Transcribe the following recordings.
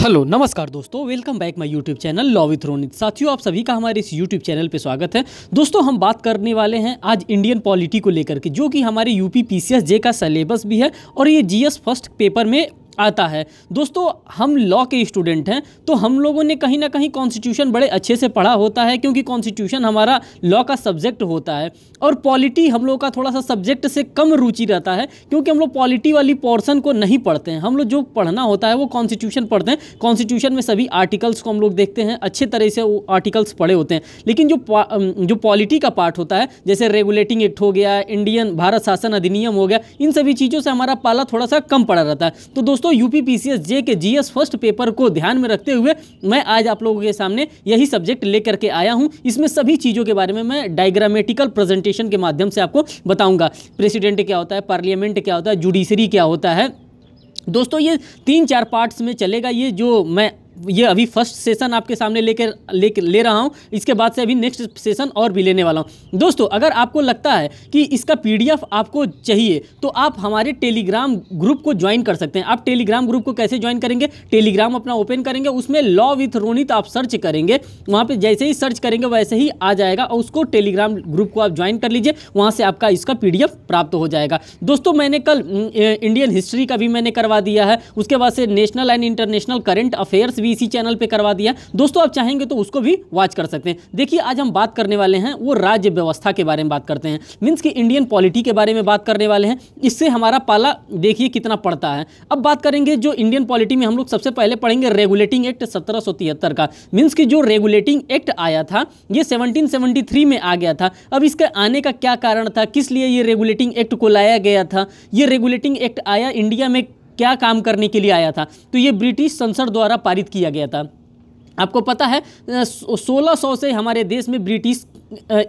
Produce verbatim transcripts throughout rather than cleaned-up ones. Hello नमस्कार दोस्तों, welcome back my YouTube channel law with Ronit. साथियों, आप सभी का हमारे इस यूट्यूब चैनल पे स्वागत है। दोस्तों, हम बात करने वाले हैं आज इंडियन पॉलिटी को लेकर के, जो कि हमारे यूपी पीसीएस जे का सिलेबस भी है और ये जीएस फर्स्ट पेपर में आता है। दोस्तों, हम लॉ के स्टूडेंट हैं तो हम लोगों ने कहीं ना कहीं कॉन्स्टिट्यूशन बड़े अच्छे से पढ़ा होता है, क्योंकि कॉन्स्टिट्यूशन हमारा लॉ का सब्जेक्ट होता है। और पॉलिटी हम लोग का थोड़ा सा सब्जेक्ट से कम रुचि रहता है, क्योंकि हम लोग पॉलिटी वाली पोर्शन को नहीं पढ़ते हैं। हम लोग जो पढ़ना होता है वो कॉन्स्टिट्यूशन पढ़ते हैं। कॉन्स्टिट्यूशन में सभी आर्टिकल्स को हम लोग देखते हैं, अच्छे तरह से वो आर्टिकल्स पढ़े होते हैं। लेकिन जो जो पॉलिटी का पार्ट होता है, जैसे रेगुलेटिंग एक्ट हो गया, इंडियन भारत शासन अधिनियम हो गया, इन सभी चीज़ों से हमारा पाला थोड़ा सा कम पड़ा रहता है। तो दोस्तों, तो यूपी पीसीएस जे के जीएस फर्स्ट पेपर को ध्यान में रखते हुए मैं आज आप लोगों के सामने यही सब्जेक्ट लेकर के आया हूं। इसमें सभी चीज़ों के बारे में मैं डायग्रामेटिकल प्रेजेंटेशन के माध्यम से आपको बताऊंगा। प्रेसिडेंट क्या होता है, पार्लियामेंट क्या होता है, जुडिशरी क्या होता है। दोस्तों, ये तीन चार पार्ट्स में चलेगा। ये जो मैं ये अभी फर्स्ट सेशन आपके सामने लेकर ले ले रहा हूँ, इसके बाद से अभी नेक्स्ट सेशन और भी लेने वाला हूँ। दोस्तों, अगर आपको लगता है कि इसका पीडीएफ आपको चाहिए तो आप हमारे टेलीग्राम ग्रुप को ज्वाइन कर सकते हैं। आप टेलीग्राम ग्रुप को कैसे ज्वाइन करेंगे? टेलीग्राम अपना ओपन करेंगे, उसमें लॉ विथ रोनित आप सर्च करेंगे। वहाँ पर जैसे ही सर्च करेंगे वैसे ही आ जाएगा और उसको टेलीग्राम ग्रुप को आप ज्वाइन कर लीजिए। वहाँ से आपका इसका पीडीएफ प्राप्त हो जाएगा। दोस्तों, मैंने कल इंडियन हिस्ट्री का भी मैंने करवा दिया है, उसके बाद से national and international current affairs इसी चैनल पे करवा दिया। दोस्तों, आप चाहेंगे तो उसको भी वॉच कर सकते हैं। देखिए, आज हम बात करने वाले हैं वो राज्य व्यवस्था के बारे में बात करते हैं, मींस कि इंडियन पॉलिटी के बारे में बात करने वाले हैं। इससे हमारा पाला देखिए कितना पड़ता है। अब बात करेंगे जो इंडियन पॉलिटी में हम लोग सबसे पहले पढ़ेंगे रेगुलेटिंग एक्ट सत्रह सौ तिहत्तर का, मींस कि जो रेगुलेटिंग एक्ट आया था यह सेवनटीन सेवेंटी थ्री में आ गया था। अब इसके आने का क्या कारण था, किस लिए यह रेगुलेटिंग एक्ट को लाया गया था, यह रेगुलेटिंग एक्ट आया इंडिया में क्या काम करने के लिए आया था, तो ये ब्रिटिश संसद द्वारा पारित किया गया था। आपको पता है सोलह सौ से हमारे देश में ब्रिटिश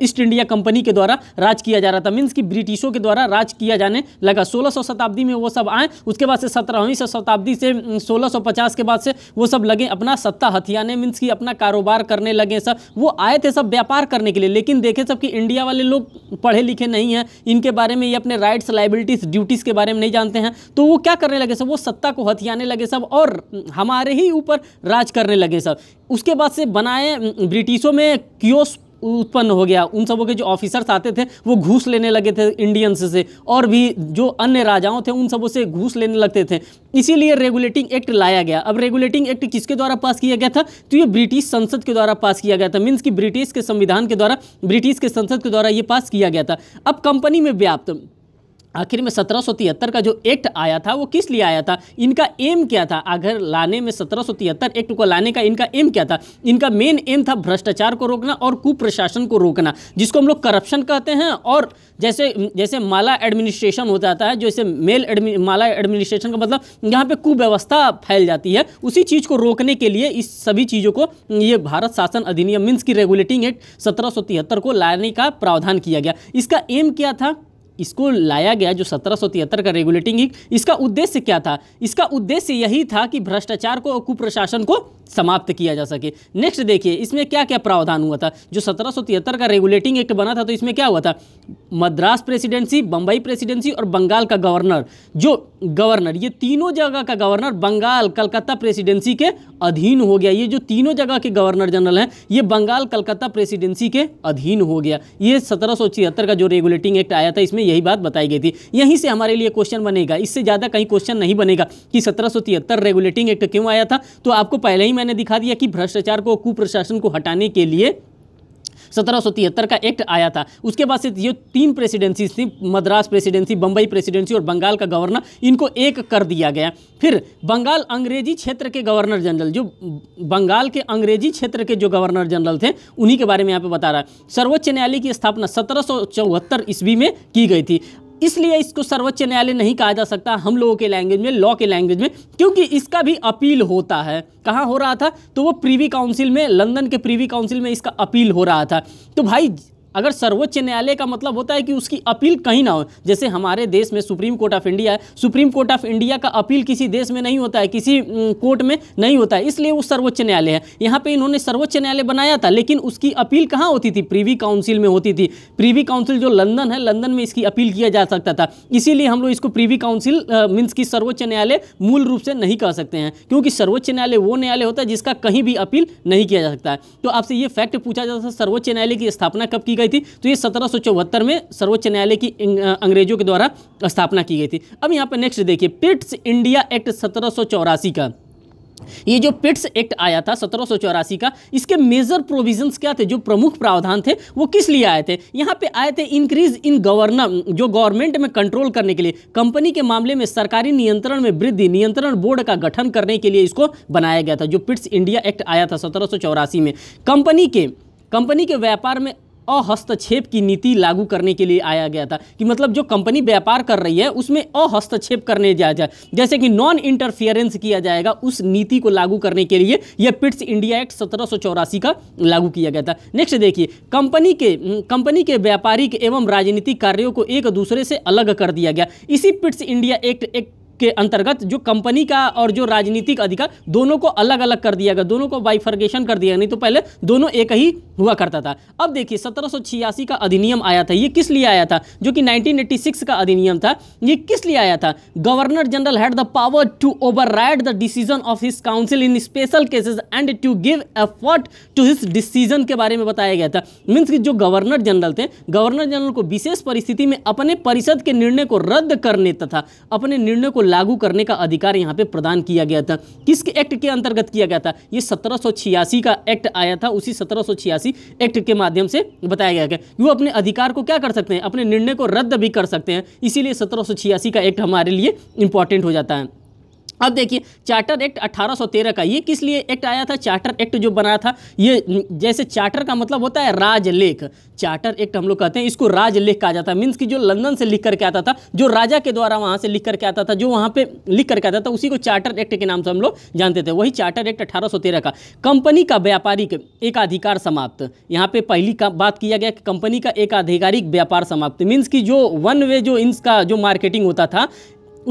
ईस्ट इंडिया कंपनी के द्वारा राज किया जा रहा था, मीन्स कि ब्रिटिशों के द्वारा राज किया जाने लगा। सोलह सौ शताब्दी में वो सब आए, उसके बाद से सत्रहवीं शताब्दी से सोलह सौ पचास के बाद से वो सब लगे अपना सत्ता हथियाने, मीन्स कि अपना कारोबार करने लगे। सब वो आए थे सब व्यापार करने के लिए, लेकिन देखे सब कि इंडिया वाले लोग पढ़े लिखे नहीं हैं, इनके बारे में ये अपने राइट्स लाइबिलिटीज़ ड्यूटीज़ के बारे में नहीं जानते हैं। तो वो क्या करने लगे सब, वो सत्ता को हथियाने लगे सब और हमारे ही ऊपर राज करने लगे सब। उसके बाद से बनाए ब्रिटिशों में कियोस्क उत्पन्न हो गया, उन सबों के जो ऑफिसर्स आते थे वो घूस लेने लगे थे इंडियंस से, और भी जो अन्य राजाओं थे उन सबों से घूस लेने लगते थे। इसीलिए रेगुलेटिंग एक्ट लाया गया। अब रेगुलेटिंग एक्ट किसके द्वारा पास किया गया था, तो ये ब्रिटिश संसद के द्वारा पास किया गया था, मीन्स कि ब्रिटिश के संविधान के द्वारा, ब्रिटिश के संसद के द्वारा ये पास किया गया था। अब कंपनी में व्याप्त आखिर में सत्रह सौ तिहत्तर का जो एक्ट आया था वो किस लिए आया था, इनका एम क्या था, अगर लाने में सत्रह सौ तिहत्तर एक्ट को लाने का इनका एम क्या था? इनका मेन एम था भ्रष्टाचार को रोकना और कुप्रशासन को रोकना, जिसको हम लोग करप्शन कहते हैं। और जैसे जैसे माला एडमिनिस्ट्रेशन हो जाता है, जैसे मेल एडमि माला एडमिनिस्ट्रेशन का मतलब यहाँ पर कुव्यवस्था फैल जाती है, उसी चीज़ को रोकने के लिए इस सभी चीज़ों को ये भारत शासन अधिनियम मीन्स की रेगुलेटिंग एक्ट सत्रह सौ तिहत्तर को लाने का प्रावधान किया गया। इसका एम क्या था, इसको लाया गया जो सत्रह सौ तिहत्तर का रेगुलेटिंग एक्ट, इसका उद्देश्य क्या था? इसका उद्देश्य यही था कि भ्रष्टाचार को और कुप्रशासन को समाप्त किया जा सके। नेक्स्ट देखिए, इसमें क्या क्या प्रावधान हुआ था जो सत्रह सौ तिहत्तर का रेगुलेटिंग एक्ट बना था, तो इसमें क्या हुआ था? मद्रास प्रेसिडेंसी, बम्बई प्रेसिडेंसी और बंगाल का गवर्नर, जो गवर्नर ये तीनों जगह का गवर्नर बंगाल कलकत्ता प्रेसिडेंसी के अधीन हो गया। ये जो तीनों जगह के गवर्नर जनरल हैं ये बंगाल कलकत्ता प्रेसिडेंसी के अधीन हो गया। ये सत्रह सौ छिहत्तर का जो रेगुलेटिंग एक्ट आया था, इसमें यही बात बताई गई थी। यहीं से हमारे लिए क्वेश्चन बनेगा, इससे ज़्यादा कहीं क्वेश्चन नहीं बनेगा कि सत्रह सौ तिहत्तर रेगुलेटिंग एक्ट क्यों आया था। तो आपको पहले ही मैंने दिखा दिया कि भ्रष्टाचार को कुप्रशासन को हटाने के लिए सत्रह सौ तिहत्तर का एक्ट आया था। उसके बाद से ये तीन प्रेसिडेंसी थी, मद्रास प्रेसिडेंसी, बम्बई प्रेसिडेंसी और बंगाल का गवर्नर, इनको एक कर दिया गया। फिर बंगाल अंग्रेजी क्षेत्र के गवर्नर जनरल, जो बंगाल के अंग्रेजी क्षेत्र के जो गवर्नर जनरल थे उन्हीं के बारे में यहाँ पे बता रहा है। सर्वोच्च न्यायालय की स्थापना सत्रह सौ चौहत्तर ईस्वी में की गई थी, इसलिए इसको सर्वोच्च न्यायालय नहीं कहा जा सकता हम लोगों के लैंग्वेज में, लॉ के लैंग्वेज में, क्योंकि इसका भी अपील होता है। कहाँ हो रहा था, तो वो प्रीवी काउंसिल में, लंदन के प्रीवी काउंसिल में इसका अपील हो रहा था। तो भाई अगर सर्वोच्च न्यायालय का मतलब होता है कि उसकी अपील कहीं ना हो, जैसे हमारे देश में सुप्रीम कोर्ट ऑफ इंडिया है। सुप्रीम कोर्ट ऑफ इंडिया का अपील किसी देश में नहीं होता है, किसी कोर्ट में नहीं होता है, इसलिए वो सर्वोच्च न्यायालय है। यहाँ पे इन्होंने सर्वोच्च न्यायालय बनाया था, लेकिन उसकी अपील कहाँ होती थी? प्रिवी काउंसिल में होती थी। प्रिवी काउंसिल जो लंदन है, लंदन में इसकी अपील किया जा सकता था, इसीलिए हम लोग इसको प्रिवी काउंसिल मीन्स की सर्वोच्च न्यायालय मूल रूप से नहीं कह सकते हैं, क्योंकि सर्वोच्च न्यायालय वो न्यायालय होता है जिसका कहीं भी अपील नहीं किया जा सकता है। तो आपसे ये फैक्ट पूछा जाता है, सर्वोच्च न्यायालय की स्थापना कब की गई थी? तो ये सत्रह सौ चौहत्तर में सर्वोच्च न्यायालय की अंग्रेजों के द्वारा स्थापना की गई थी। अब यहाँ पे नेक्स्ट देखिए, पिट्स इंडिया एक्ट सत्रह सौ चौरासी का, ये जो पिट्स एक्ट आया था सत्रह सौ चौरासी का, इसके मेजर प्रोविजंस क्या थे? जो प्रमुख प्रावधान थे वो किस लिए आए थे? यहाँ पे आए थे इंक्रीज इन गवर्नर, जो गवर्नमेंट में कंट्रोल करने के लिए, कंपनी के मामले में सरकारी नियंत्रण में वृद्धि, नियंत्रण बोर्ड का गठन करने के लिए इसको बनाया गया था। जो पिट्स इंडिया एक्ट आया था सत्रह सौ चौरासी में, कंपनी के कंपनी के व्यापार में अहस्तक्षेप की नीति लागू करने के लिए आया गया था, कि मतलब जो कंपनी व्यापार कर रही है उसमें अहस्तक्षेप करने दिया जाए, जैसे कि नॉन इंटरफियरेंस किया जाएगा, उस नीति को लागू करने के लिए यह पिट्स इंडिया एक्ट सत्रह सौ चौरासी का लागू किया गया था। नेक्स्ट देखिए, कंपनी के कंपनी के व्यापारिक एवं राजनीतिक कार्यों को एक दूसरे से अलग कर दिया गया। इसी पिट्स इंडिया एक्ट एक के अंतर्गत जो कंपनी का और जो राजनीतिक अधिकार, दोनों को अलग अलग कर दिया गया, दोनों को बाइफर्केशन कर दिया, नहीं तो पहले दोनों एक ही हुआ करता था। अब देखिए, सत्रह सौ छियासी का अधिनियम आया था, ये किस लिए आया था? जो कि नाइनटीन एटी सिक्स का अधिनियम था, ये किस लिए आया था? Governor general had the power to override the decision of his council in special cases and to give effort to his decision, के बारे में बताया गया था। मीन्स कि जो गवर्नर जनरल थे, गवर्नर जनरल को विशेष परिस्थिति में अपने परिषद के निर्णय को रद्द करने तथा अपने निर्णय को लागू करने का अधिकार यहाँ पे प्रदान किया गया था। किस एक्ट के अंतर्गत किया गया था? ये सत्रह सौ छियासी का एक्ट आया था, उसी सत्रह सौ छियासी एक्ट के माध्यम से बताया गया है कि वो अपने अधिकार को क्या कर सकते हैं, अपने निर्णय को रद्द भी कर सकते हैं, इसीलिए सत्रह सौ छियासी का एक्ट हमारे लिए इंपॉर्टेंट हो जाता है। अब देखिए, चार्टर एक्ट अठारह सौ तेरह का, ये किस लिए एक्ट आया था? चार्टर एक्ट जो बना था, ये जैसे चार्टर का मतलब होता है राजलेख, चार्टर एक्ट हम लोग कहते हैं, इसको राजलेख कहा जाता है। मीन्स कि जो लंदन से लिख करके आता था, जो राजा के द्वारा वहाँ से लिख करके आता था, जो वहाँ पे लिख करके आता था, उसी को चार्टर एक्ट के नाम से हम लोग जानते थे। वही चार्टर एक्ट अठारह सौ तेरह का, कंपनी का व्यापारिक एकाधिकार समाप्त, यहाँ पे पहली का बात किया गया कि कंपनी का एकाधिकारिक व्यापार समाप्त, मीन्स कि जो वन वे जो इसका जो मार्केटिंग होता था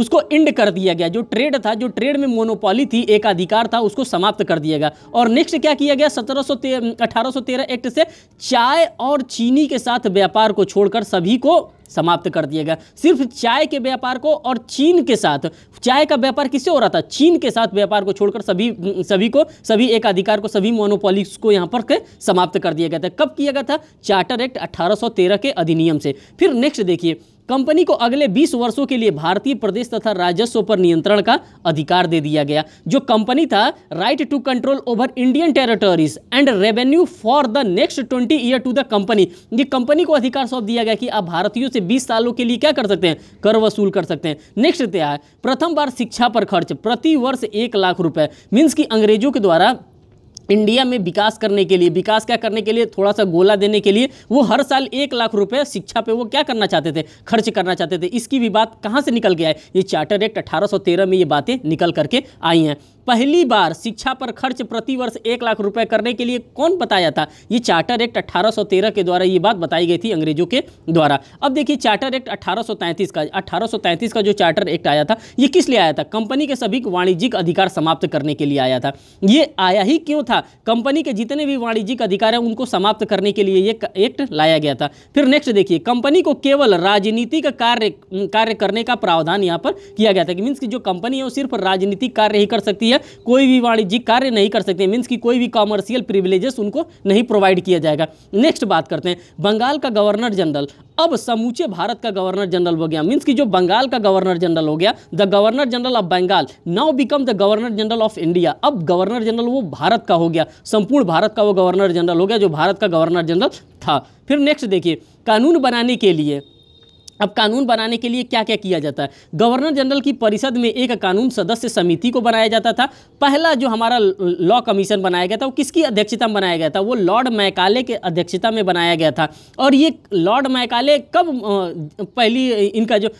उसको इंड कर दिया गया। जो ट्रेड था, जो ट्रेड में मोनोपॉली थी, एकाधिकार था, उसको समाप्त कर दिया गया। और नेक्स्ट क्या किया गया? सत्रह सौ अठारह सौ तेरह एक्ट से चाय और चीनी के साथ व्यापार को छोड़कर सभी को समाप्त कर दिया गया। सिर्फ चाय के व्यापार को और चीन के साथ, चाय का व्यापार किससे हो रहा था? चीन के साथ व्यापार को छोड़कर सभी सभी को सभी एकाधिकार को, सभी मोनोपोलिस को यहाँ पर के समाप्त कर दिया गया था। कब किया गया था? चार्टर एक्ट अठारह सौ तेरह के अधिनियम से। फिर नेक्स्ट देखिए, कंपनी को अगले बीस वर्षों के लिए भारतीय प्रदेश तथा राजस्व पर नियंत्रण का अधिकार दे दिया गया। जो कंपनी था, right to control over Indian territories and revenue for the next twenty year to the company, ये कंपनी को अधिकार सौंप दिया गया कि आप भारतीयों से बीस सालों के लिए क्या कर सकते हैं? कर वसूल कर सकते हैं। नेक्स्ट क्या है? प्रथम बार शिक्षा पर खर्च प्रति वर्ष एक लाख रुपए, मीन्स कि अंग्रेजों के द्वारा इंडिया में विकास करने के लिए, विकास क्या करने के लिए, थोड़ा सा गोला देने के लिए, वो हर साल एक लाख रुपए शिक्षा पे वो क्या करना चाहते थे? खर्च करना चाहते थे। इसकी भी बात कहाँ से निकल गया है? ये चार्टर एक्ट अठारह सौ तेरह में ये बातें निकल करके आई हैं। पहली बार शिक्षा पर खर्च प्रति वर्ष एक लाख रुपए करने के लिए कौन बताया था? ये चार्टर एक्ट अठारह सौ तेरह के द्वारा ये बात बताई गई थी, अंग्रेजों के द्वारा। अब देखिए, चार्टर एक्ट अठारह सौ तैंतीस का, अठारह सौ तैंतीस का जो चार्टर एक्ट आया था, ये किस लिए आया था? कंपनी के सभी वाणिज्यिक अधिकार समाप्त करने के लिए आया था। ये आया ही क्यों था? कंपनी के जितने भी वाणिज्यिक अधिकार हैं उनको समाप्त करने के लिए ये एक्ट लाया गया था। फिर नेक्स्ट देखिए, कंपनी को केवल राजनीतिक कार्य कार्य करने का प्रावधान यहाँ पर किया गया था, कि मीन्स की जो कंपनी है वो सिर्फ राजनीतिक कार्य ही कर सकती है, कोई भी वाणिज्यिक कार्य नहीं कर सकते। मींस कि कोई भी कॉमर्शियल प्रिविलेजेस उनको नहीं प्रोवाइड किया जाएगा। नेक्स्ट बात करते हैं, बंगाल का गवर्नर जनरल अब समूचे भारत का गवर्नर जनरल हो गया। मींस कि जो बंगाल का गवर्नर जनरल हो गया, the governor general of Bengal now become the governor general of India, अब गवर्नर जनरल वो भारत का हो गया, संपूर्ण भारत का वो गवर्नर जनरल हो गया, जो भारत का गवर्नर जनरल था। फिर नेक्स्ट देखिए, कानून बनाने के लिए अब कानून बनाने के लिए क्या क्या किया जाता है। गवर्नर जनरल की परिषद में एक कानून सदस्य समिति को बनाया जाता था। पहला जो हमारा लॉ कमीशन बनाया गया था वो किसकी अध्यक्षता में बनाया गया था, वो लॉर्ड मैकाले के अध्यक्षता में बनाया गया था। और ये लॉर्ड मैकाले कब पहली इनका जो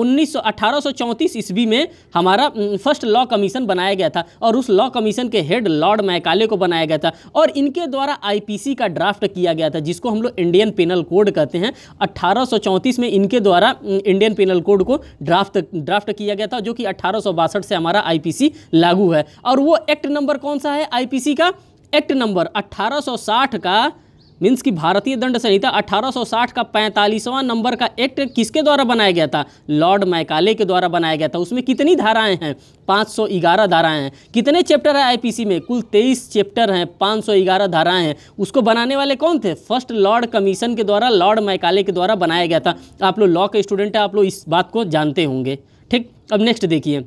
उन्नीस सौ अठारह सौ चौंतीस ईस्वी में हमारा फर्स्ट लॉ कमीशन बनाया गया था और उस लॉ कमीशन के हेड लॉर्ड मैकाले को बनाया गया था। और इनके द्वारा आई पी सी का ड्राफ्ट किया गया था जिसको हम लोग इंडियन पेनल कोड कहते हैं। अट्ठारह सौ चौंतीस में इनके द्वारा इंडियन पेनल कोड को ड्राफ्ट ड्राफ्ट किया गया था जो कि अठारह सौ बासठ से हमारा आईपीसी लागू है। और वो एक्ट नंबर कौन सा है, आईपीसी का एक्ट नंबर अठारह सौ साठ का, मीन्स की भारतीय दंड संहिता अठारह सौ साठ का पैंतालीसवां नंबर का एक्ट किसके द्वारा बनाया गया था, लॉर्ड मैकाले के द्वारा बनाया गया था। उसमें कितनी धाराएं हैं, पाँच सौ ग्यारह धाराएं हैं। कितने चैप्टर है आईपीसी में, कुल तेईस चैप्टर हैं, पाँच सौ ग्यारह धाराएं हैं। उसको बनाने वाले कौन थे, फर्स्ट लॉर्ड कमीशन के द्वारा लॉर्ड मैकाले के द्वारा बनाया गया था। आप लोग लॉ के स्टूडेंट हैं, आप लोग इस बात को जानते होंगे। ठीक, अब नेक्स्ट देखिए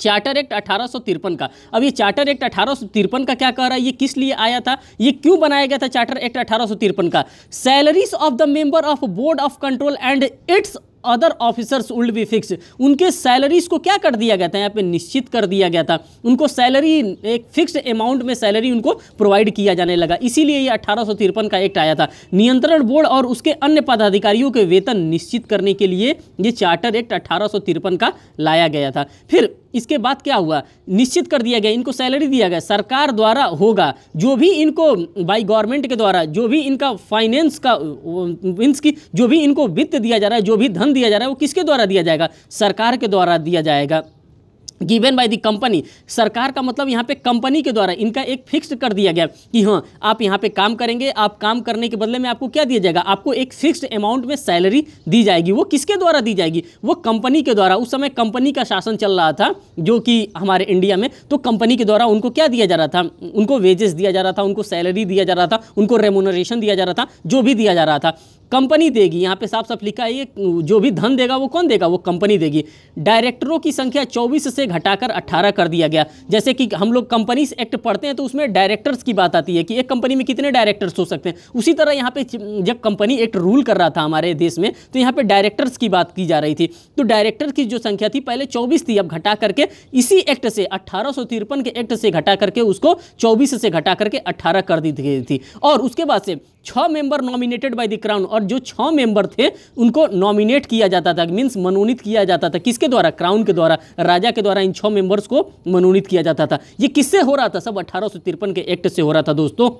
चार्टर एक्ट अठारह सौ तिरपन का। अब ये चार्टर एक्ट अठारह सौ तिरपन का क्या कह रहा है, ये किस लिए आया था, ये क्यों बनाया गया था चार्टर एक्ट अठारह सौ तिरपन का। Salaries of the member of board of control and its other officers would be fix. उनके सैलरीज को क्या कर दिया गया था, यहाँ पे निश्चित कर दिया गया था। उनको सैलरी एक फिक्स्ड अमाउंट में सैलरी उनको प्रोवाइड किया जाने लगा, इसीलिए ये अठारह सौ तिरपन का एक्ट आया था। नियंत्रण बोर्ड और उसके अन्य पदाधिकारियों के वेतन निश्चित करने के लिए ये चार्टर एक्ट अठारह सौ तिरपन का लाया गया था। फिर इसके बाद क्या हुआ, निश्चित कर दिया गया, इनको सैलरी दिया गया, सरकार द्वारा होगा जो भी इनको बाय गवर्नमेंट के द्वारा जो भी इनका फाइनेंस का मीन्स की जो भी इनको वित्त दिया जा रहा है, जो भी धन दिया जा रहा है, वो किसके द्वारा दिया जाएगा, सरकार के द्वारा दिया जाएगा। गिवन बाय द कंपनी, सरकार का मतलब यहाँ पे कंपनी के द्वारा इनका एक फिक्स्ड कर दिया गया कि हाँ आप यहाँ पे काम करेंगे, आप काम करने के बदले में आपको क्या दिया जाएगा, आपको एक फिक्स्ड अमाउंट में सैलरी दी जाएगी। वो किसके द्वारा दी जाएगी, वो कंपनी के द्वारा। उस समय कंपनी का शासन चल रहा था जो कि हमारे इंडिया में, तो कंपनी के द्वारा उनको क्या दिया जा रहा था, उनको वेजेस दिया जा रहा था, उनको सैलरी दिया जा रहा था, उनको रेम्यूनरेशन दिया जा रहा था, जो भी दिया जा रहा था कंपनी देगी। यहाँ पे साफ साफ लिखा है ये जो भी धन देगा वो कौन देगा, वो कंपनी देगी। डायरेक्टरों की संख्या चौबीस से घटाकर अठारह कर दिया गया। जैसे कि हम लोग कंपनीज एक्ट पढ़ते हैं तो उसमें डायरेक्टर्स की बात आती है कि एक कंपनी में कितने डायरेक्टर्स हो सकते हैं। उसी तरह यहाँ पे जब कंपनी एक्ट रूल कर रहा था हमारे देश में तो यहाँ पे डायरेक्टर्स की बात की जा रही थी। तो डायरेक्टर की जो संख्या थी पहले चौबीस थी, अब घटा करके इसी एक्ट से अठारह सौ तिरपन के एक्ट से घटा करके उसको चौबीस से घटा करके अठारह कर दी गई थी। और उसके बाद से छः member nominated by the crown, और जो छः मेंबर थे उनको नॉमिनेट किया जाता था, मीन्स मनोनीत किया जाता था। किसके द्वारा, क्राउन के द्वारा, राजा के द्वारा इन छः मेंबर्स को मनोनीत किया जाता था। ये किससे हो रहा था, सब अठारह सौ तिरपन के एक्ट से हो रहा था दोस्तों।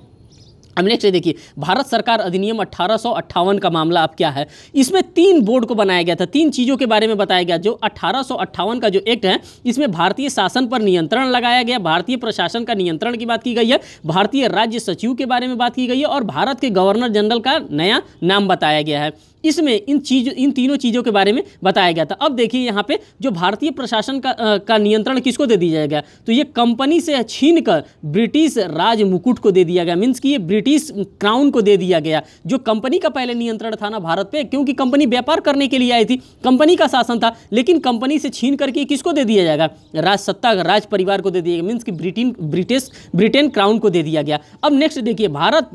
अब नेक्स्ट देखिए भारत सरकार अधिनियम अठारह सौ अट्ठावन का मामला अब क्या है। इसमें तीन बोर्ड को बनाया गया था, तीन चीज़ों के बारे में बताया गया। जो अठारह सौ अट्ठावन का जो एक्ट है इसमें भारतीय शासन पर नियंत्रण लगाया गया, भारतीय प्रशासन का नियंत्रण की बात की गई है, भारतीय राज्य सचिव के बारे में बात की गई है और भारत के गवर्नर जनरल का नया नाम बताया गया है। इसमें इन चीज़ों इन तीनों चीज़ों के बारे में बताया गया था। अब देखिए यहाँ पे जो भारतीय प्रशासन का आ, का नियंत्रण किसको दे दिया गया, तो ये कंपनी से छीन कर ब्रिटिश राज मुकुट को दे दिया गया, मीन्स कि ये ब्रिटिश क्राउन को दे दिया गया। जो कंपनी का पहले नियंत्रण था ना भारत पे, क्योंकि कंपनी व्यापार करने के लिए आई थी, कंपनी का शासन था, लेकिन कंपनी से छीन करके किसको दे दिया जाएगा, राज सत्ता राज परिवार को दे दिया गया, मीन्स कि ब्रिटेन ब्रिटिश ब्रिटेन क्राउन को दे दिया गया। अब नेक्स्ट देखिए भारत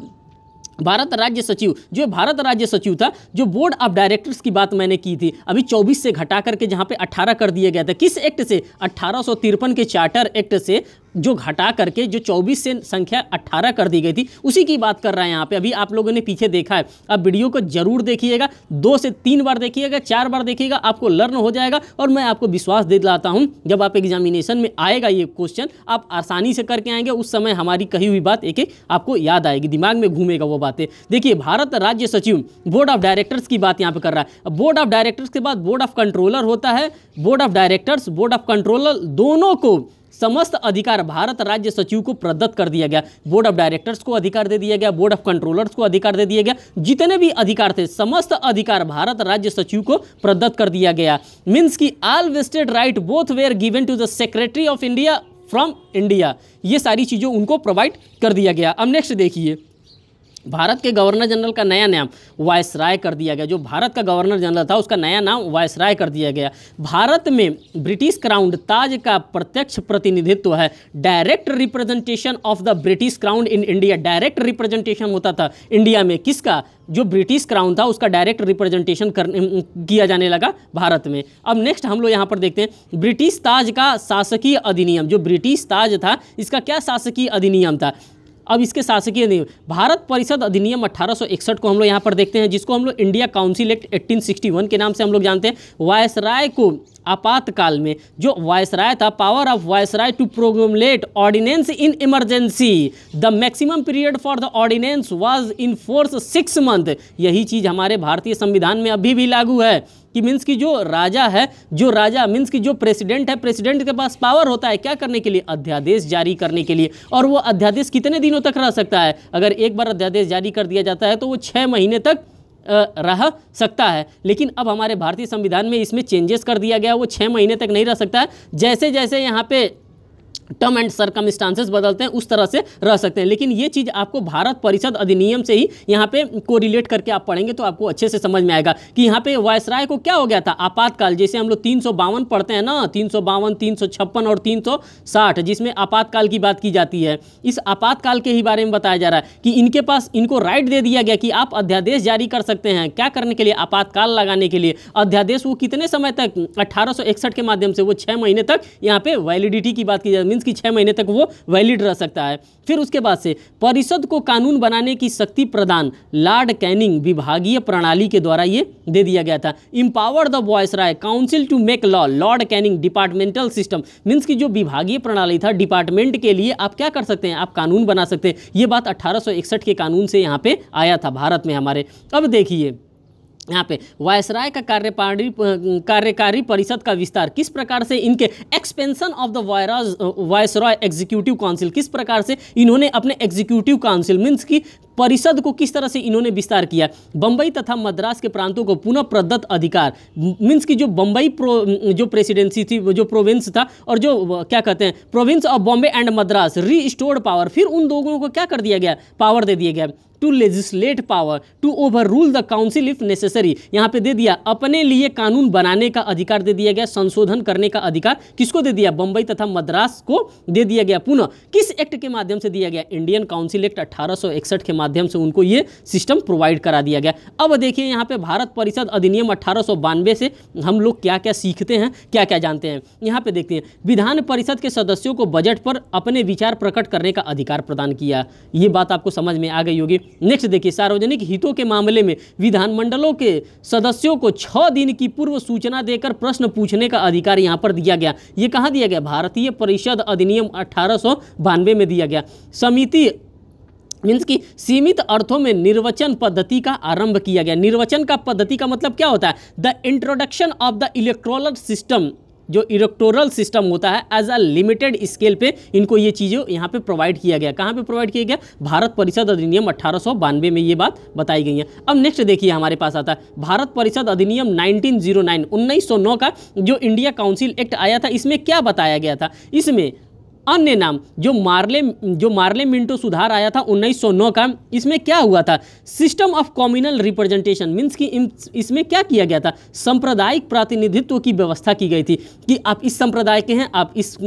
भारत राज्य सचिव, जो भारत राज्य सचिव था, जो बोर्ड ऑफ डायरेक्टर्स की बात मैंने की थी, अभी चौबीस से घटा करके जहाँ पे अठारह कर दिया गया था, किस एक्ट से, अठारह सौ तिरपन के चार्टर एक्ट से जो घटा करके जो चौबीस से संख्या अठारह कर दी गई थी, उसी की बात कर रहा है यहाँ पे। अभी आप लोगों ने पीछे देखा है, अब वीडियो को जरूर देखिएगा, दो से तीन बार देखिएगा, चार बार देखिएगा, आपको लर्न हो जाएगा। और मैं आपको विश्वास दिलाता हूँ जब आप एग्जामिनेशन में आएगा ये क्वेश्चन, आप आसानी से करके आएंगे, उस समय हमारी कही हुई बात एक एक आपको याद आएगी, दिमाग में घूमेगा वो बातें। देखिए भारत राज्य सचिव बोर्ड ऑफ डायरेक्टर्स की बात यहाँ पर कर रहा है। बोर्ड ऑफ डायरेक्टर्स के बाद बोर्ड ऑफ कंट्रोलर होता है, board of directors board of controller दोनों को समस्त अधिकार भारत राज्य सचिव को प्रदत्त कर दिया गया। बोर्ड ऑफ डायरेक्टर्स को अधिकार दे दिया गया, बोर्ड ऑफ कंट्रोलर्स को अधिकार दे दिया गया, जितने भी अधिकार थे समस्त अधिकार भारत राज्य सचिव को प्रदत्त कर दिया गया। मीन्स कि all vested right both were given to the secretary of India from India, ये सारी चीज़ों उनको प्रोवाइड कर दिया गया। अब नेक्स्ट देखिए भारत के गवर्नर जनरल का नया नाम वायसराय कर दिया गया। जो भारत का गवर्नर जनरल था उसका नया नाम वायसराय कर दिया गया। भारत में ब्रिटिश क्राउन ताज का प्रत्यक्ष प्रतिनिधित्व है। Direct representation of the British crown in India, direct representation होता था इंडिया में किसका, जो ब्रिटिश क्राउन था उसका डायरेक्ट रिप्रेजेंटेशन किया जाने लगा भारत में। अब नेक्स्ट हम लोग यहाँ पर देखते हैं ब्रिटिश ताज का शासकीय अधिनियम। जो ब्रिटिश ताज था इसका क्या शासकीय अधिनियम था, अब इसके शासकीय नियम भारत परिषद अधिनियम अठारह सौ इकसठ को हम लोग यहाँ पर देखते हैं, जिसको हम लोग इंडिया काउंसिल एक्ट अठारह सौ इकसठ के नाम से हम लोग जानते हैं। वायसराय को आपातकाल में, जो वायसराय था, power of viceroy to promulgate ordinance in emergency, the maximum period for the ordinance was in force six month. यही चीज़ हमारे भारतीय संविधान में अभी भी लागू है कि मीन्स की जो राजा है, जो राजा मीन्स की जो प्रेसिडेंट है, प्रेसिडेंट के पास पावर होता है क्या करने के लिए, अध्यादेश जारी करने के लिए। और वो अध्यादेश कितने दिनों तक रह सकता है, अगर एक बार अध्यादेश जारी कर दिया जाता है तो वो छः महीने तक रह सकता है। लेकिन अब हमारे भारतीय संविधान में इसमें चेंजेस कर दिया गया, वो छः महीने तक नहीं रह सकता है। जैसे जैसे यहाँ पे टर्म एंड सर्कमस्टांसेस बदलते हैं उस तरह से रह सकते हैं। लेकिन ये चीज़ आपको भारत परिषद अधिनियम से ही यहाँ पे कोरिलेट करके आप पढ़ेंगे तो आपको अच्छे से समझ में आएगा कि यहाँ पे वायसराय को क्या हो गया था, आपातकाल। जैसे हम लोग तीन सौ बावन पढ़ते हैं ना, तीन सौ बावन तीन सौ छप्पन और तीन सौ साठ, जिसमें आपातकाल की बात की जाती है। इस आपातकाल के ही बारे में बताया जा रहा है कि इनके पास, इनको राइट दे दिया गया कि आप अध्यादेश जारी कर सकते हैं, क्या करने के लिए, आपातकाल लगाने के लिए। अध्यादेश वो कितने समय तक, अट्ठारह सौ इकसठ के माध्यम से वो छः महीने तक यहाँ पे वैलिडिटी की बात की जाती है, कि छह महीने तक वो वैलिड रह सकता है। फिर उसके बाद से परिषद को कानून बनाने की शक्ति प्रदान लॉर्ड कैनिंग विभागीय प्रणाली के द्वारा ये दे दिया गया था। Empower the viceroy council to make law, Lord Canning. Departmental system means की जो विभागीय प्रणाली था, डिपार्टमेंट के लिए आप क्या कर सकते हैं, आप कानून बना सकते हैं। ये बात अठारह सौ इकसठ के कानून से यहाँ पे आया था भारत में हमारे। अब देखिए यहाँ पे वायसराय का कार्यपाली कार्यकारी परिषद का विस्तार किस प्रकार से, इनके एक्सपेंशन ऑफ द वायराज वायसराय एग्जीक्यूटिव काउंसिल, किस प्रकार से इन्होंने अपने एग्जीक्यूटिव काउंसिल मीन्स की परिषद को किस तरह से इन्होंने विस्तार किया। बंबई तथा मद्रास के प्रांतों को पुनः प्रदत्त अधिकार मीन्स की जो बंबई प्रो जो प्रेसिडेंसी थी, जो प्रोविंस था, और जो क्या कहते हैं province of Bombay and Madras restored power, फिर उन दोनों को क्या कर दिया गया, पावर दे दिया गया। To legislate power to overrule the council if necessary, यहाँ पे दे दिया अपने लिए कानून बनाने का अधिकार दे दिया गया, संशोधन करने का अधिकार किसको दे दिया, बंबई तथा मद्रास को दे दिया गया। पुनः किस एक्ट के माध्यम से दिया गया, इंडियन काउंसिल एक्ट अट्ठारह सौ इकसठ के माध्यम से उनको ये सिस्टम प्रोवाइड करा दिया गया। अब देखिए यहाँ पे भारत परिषद अधिनियम अट्ठारह सौ बानवे से हम लोग क्या क्या सीखते हैं, क्या क्या जानते हैं। यहाँ पे देखते हैं विधान परिषद के सदस्यों को बजट पर अपने विचार प्रकट करने का अधिकार प्रदान किया, ये बात आपको समझ में आ गई होगी। नेक्स्ट देखिए सार्वजनिक हितों के मामले में विधानमंडलों के सदस्यों को छह दिन की पूर्व सूचना देकर प्रश्न पूछने का अधिकार यहाँ पर दिया गया। ये कहाँ दिया गया, भारतीय परिषद अधिनियम अठारह सौ बानवे में दिया गया। समिति मीन्स कि सीमित अर्थों में निर्वाचन पद्धति का आरंभ किया गया। निर्वाचन का पद्धति का मतलब क्या होता है, the introduction of the electoral system, जो इलेक्टोरल सिस्टम होता है एज अ लिमिटेड स्केल पे, इनको ये चीज़ें यहाँ पे प्रोवाइड किया गया। कहाँ पे प्रोवाइड किया गया, भारत परिषद अधिनियम अट्ठारह सौ बानवे में ये बात बताई गई है। अब नेक्स्ट देखिए हमारे पास आता है भारत परिषद अधिनियम नाइनटीन जीरो नाइन, उन्नीस सौ नौ का जो इंडिया काउंसिल एक्ट आया था, इसमें क्या बताया गया था। इसमें अन्य नाम जो मार्ले जो मार्ले मिंटो सुधार आया था उन्नीस सौ नौ का, इसमें क्या हुआ था, system of communal representation means कि इसमें क्या किया गया था, सांप्रदायिक प्रतिनिधित्व की व्यवस्था की गई थी कि आप इस संप्रदाय के हैं, आप इस